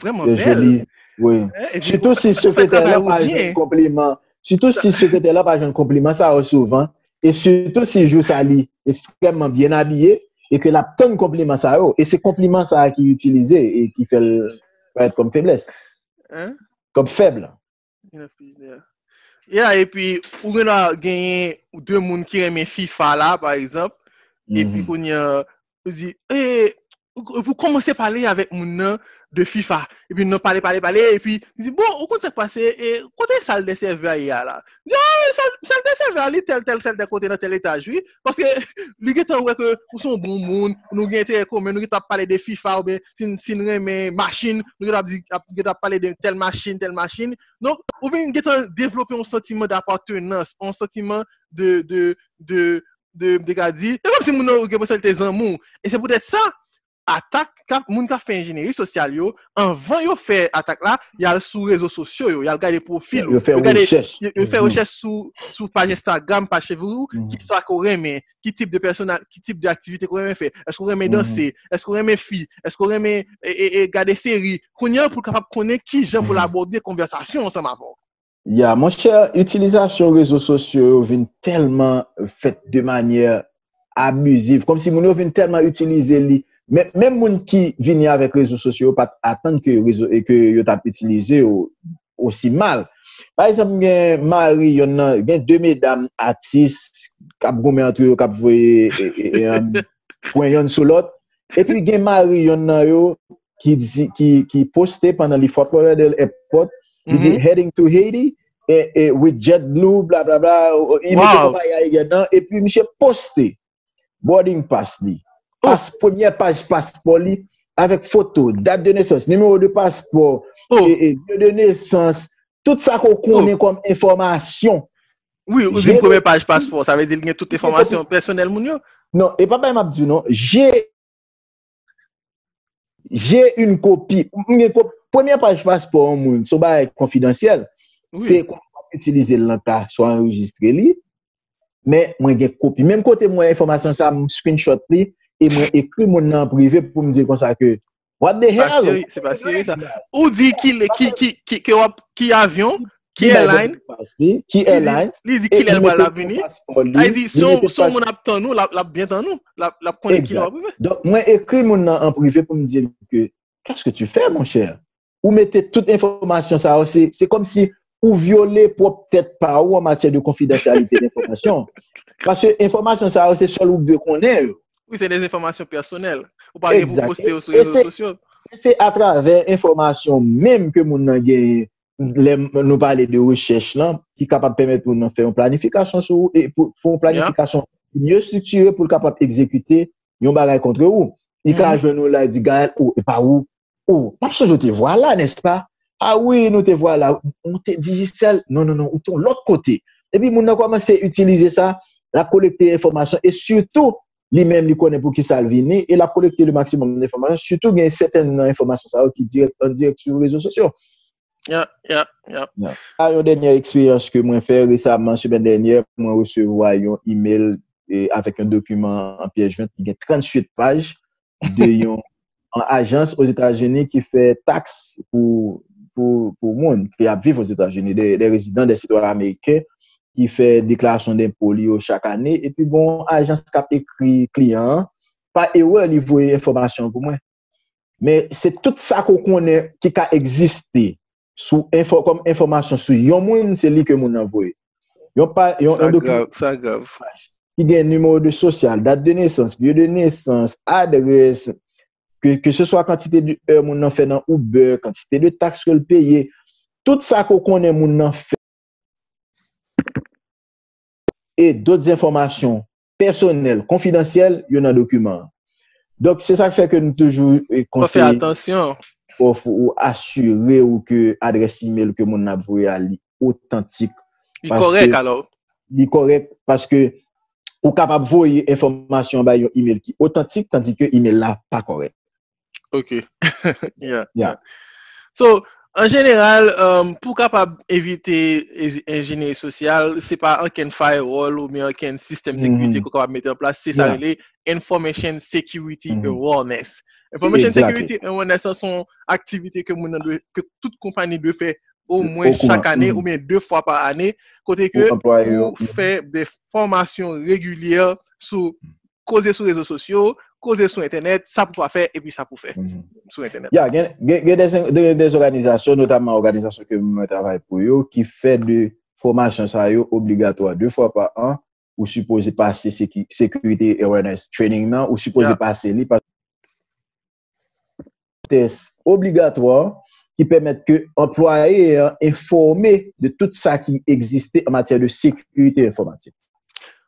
vraiment belle. Oui. Surtout si le secrétaire là par un compliment. Surtout si le secrétaire là par un compliment, ça arrive souvent. Et surtout si je sali extrêmement bien habillé et que la tonne compliment ça arrive. Et c'est compliment ça qui est utilisé et qui fait le... être comme faiblesse. Hein? Comme faible. Et puis, on a gagné deux personnes qui aiment FIFA là, par exemple. Et puis, on dit, vous commencez à parler avec mon de FIFA. Et puis, on parle. Et puis, on dit, bon, on compte ça passer. Et côté salle de serveur, il y a là. On dit, salle de serveur, il y a tel, salle de côté dans tel étage, oui. Parce que, lui, il y a que nous sommes bon monde, nous avons intérêt commun, nous avons parlé de FIFA, ou bien, si nous avons machine, nous avons parlé de telle machine. Donc, ou bien, nous avons développé un sentiment d'appartenance, un sentiment de gardi. C'est comme si nous avons besoin de tes amours. Et c'est peut-être ça. Attaque moun ka fait ingénierie sociale yo avant yo fait attaque là il y a sur réseaux sociaux yo il y a regarder profil yo fait recherche sur page Instagram page Facebook qui soit qu'on aime qui type de personne qui type d'activité qu'on aime faire est-ce qu'on aime danser est-ce qu'on aime filles est-ce qu'on aime regarder série qu'on y a pour capable connaître qui gens pour aborder conversation ensemble avant. Ya mon cher utilisation réseaux sociaux vient tellement faite de manière abusive comme si moun yo vient tellement utiliser li. Mais même moun qui viennent avec réseaux sociaux pas attendre que réseau et que yo t'a utilisé aussi mal. Par exemple, Marie, yon nan gen deux mesdames artistes k'ap gomé entre yo k'ap voyer point yon sou l'autre et puis gen Marie yon nan yo qui posté pendant les Fort Lauderdale Airport, il dit heading to Haiti et with JetBlue bla bla bla et puis monsieur posté boarding pass li. Première page passeport li avec photo, date de naissance, numéro de passeport et lieu de naissance, tout ça qu'on connaît comme information. Oui, ou une première page passeport, ça veut dire qu'il y a toute information personnelle moun yo. Non, et papa m'a dit non, j'ai une copie, première page passeport moun, son ba confidentiel. C'est qu'on peut utiliser l'anta soit enregistrer li, mais moi j'ai copie. Même côté moi information ça screenshot li. et moi écrit mon nom privé pour me dire comme ça que what the hell, c'est pas sérieux ça. Ou dit qui avion, qui airline, qui airline, il dit qu'il est mal à venir. Il dit son mon attend nous, l'a bien tant nous, l'a connaît qui. Donc moi écrit mon nom en privé pour me dire que qu'est-ce que tu fais mon cher? Ou mettez toute information ça aussi, c'est comme si ou violer pour peut-être pas ou en matière de confidentialité d'information. Parce que information ça c'est seul ou deux qu'on est. Oui, c'est des informations personnelles. Vous parlez pour poster sur les réseaux sociaux. C'est à travers information même que mon a gagné nous parler de recherche là qui capable permettre nous faire une planification sur et pour une planification mieux structurée pour capable exécuter un bagage contre vous. Il ca joindre là dit gars ou pas où ou parce que je te vois là, n'est-ce pas? Ah oui, nous te voilà, on te Digicel, non, ou ton l'autre côté. Et puis, on a commencé à utiliser ça, la collecter information et surtout, lui-même, il connaît pour qui ça vient et la collecter le maximum d'informations, surtout, il y a certaines informations ça, qui direct, en direct sur les réseaux sociaux. Yeah. Ah, une dernière expérience que moi fait récemment, semaine dernière, moi recevoir un email avec un document en pièce jointe qui a 38 pages de en agence aux États-Unis qui fait taxe pour monde qui vivent aux États-Unis, des résidents, des citoyens américains qui fait déclaration d'impôt chaque année. Et puis bon, agence qui a écrit client, pas erreur, il voit information pour moi. Mais c'est tout ça qu'on connaît qui a existé sous comme information sur yon moun, c'est lui que mon envoyé. Yon pas yon un document qui gagne numéro de social, date de naissance, lieu de naissance, adresse. Que ce soit quantité d'heures mon fait dans Uber, quantité de taxes que le payer, tout ça qu'on connaît mon fait et d'autres informations personnelles, confidentielles, il y a un document. Donc c'est ça qui fait que nous toujours conseillons. Faire attention. Ou assurer ou que adresse email que mon avoué a authentique. Il est correct alors. Il est correct parce que ou capable voyer information par un email qui authentique tandis que email là pas correct. OK. yeah. So, en général, pour capable éviter ingénierie sociale, c'est pas un firewall ou bien un système sécurité qu'on capable mettre en place, c'est ça les information security awareness. Information security awareness sont activités que toute compagnie doit faire au moins chaque année ou bien deux fois par année, côté que on fait des formations régulières sur causer sur les réseaux sociaux, causer sur Internet, ça pour faire et puis ça pour faire sur Internet. Il y a des organisations, notamment organisations que je travaille pour eux, qui fait de formation ça obligatoire deux fois par an, ou supposé passer sécurité awareness training là, ou supposé passer les tests obligatoires qui permettent que employés informés de tout ça qui existait en matière de sécurité informatique.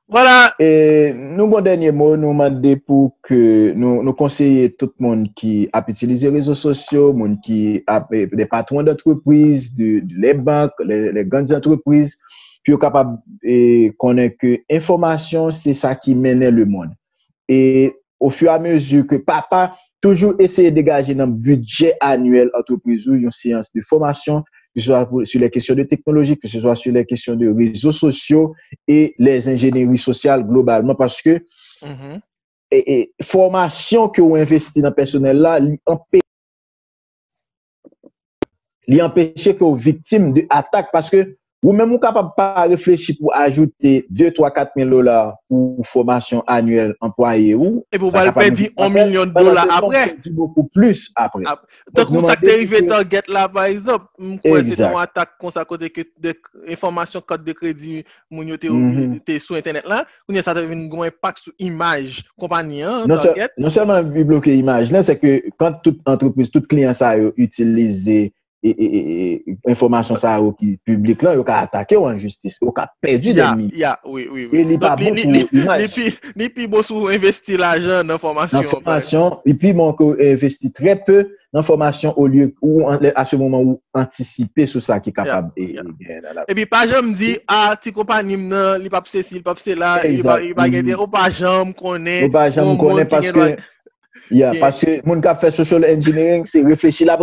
Voilà. Et nous, mon dernier mot, nous demandons pour que nous conseillons tout le monde qui a utilisé les réseaux sociaux, monde qui a des patrons d'entreprises, les banques, les grandes entreprises, puis capable et connaître que information c'est ça qui mène le monde. Et au fur et à mesure que papa toujours essayer de dégager dans le budget annuel entreprise ou une séance de formation, que ce soit sur les questions de technologie, que ce soit sur les questions de réseaux sociaux et les ingénieries sociales globalement, parce que formation que vous investissez dans le personnel là, l'empêcher que vous victime d'attaque, parce que vous même vous capable pas réfléchir pour ajouter 2, 3, 4 000 $ pour formation annuelle employée ou et pour pas perdre $1 million après beaucoup plus après. Donc vous ça dérivé target là par exemple, c'est une attaque comme ça côté que des informations code de crédit mon était sur internet là, on y a ça avait un gros impact sur image compagnie target. Non seulement bloquer image là, c'est que quand toute entreprise, toute client ça utiliser information ça qui public là il a attaqué en justice, il a perdu des millions. Oui. Et il n'est pas bon pour investir l'argent dans formation et puis bon qu'on investit très peu dans formation au lieu où à ce moment où anticiper sur ça qui est capable et puis pas jamais dit ti compagnie non il pas ceci, il pas cela, il va gagner au pas jamais connaît parce que parce que mon gars fait social engineering c'est réfléchir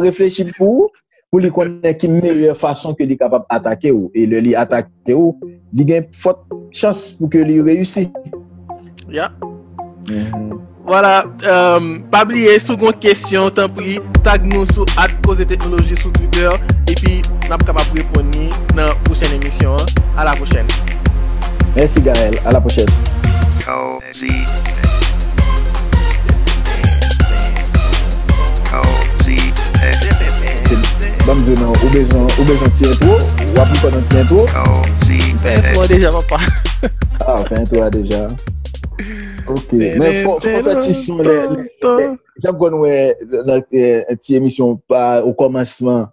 pour lui connaître qui meilleure façon que lui capable attaquer ou et le lui attaquer ou il gagne forte chance pour que lui réussisse. Voilà, pas oublier, seconde question, tant pis, tag nous sur @kozetechnologie sur Twitter, et puis on est capable de répondre dans la prochaine émission. À la prochaine. Merci Gaël, à la prochaine. Ou besoin de tirer tout, ou après pas de tirer tout. Fais-toi déjà, papa. Ah, fais-toi déjà. Ok, mais faut faire son. J'aime qu'on ait une petite émission au commencement.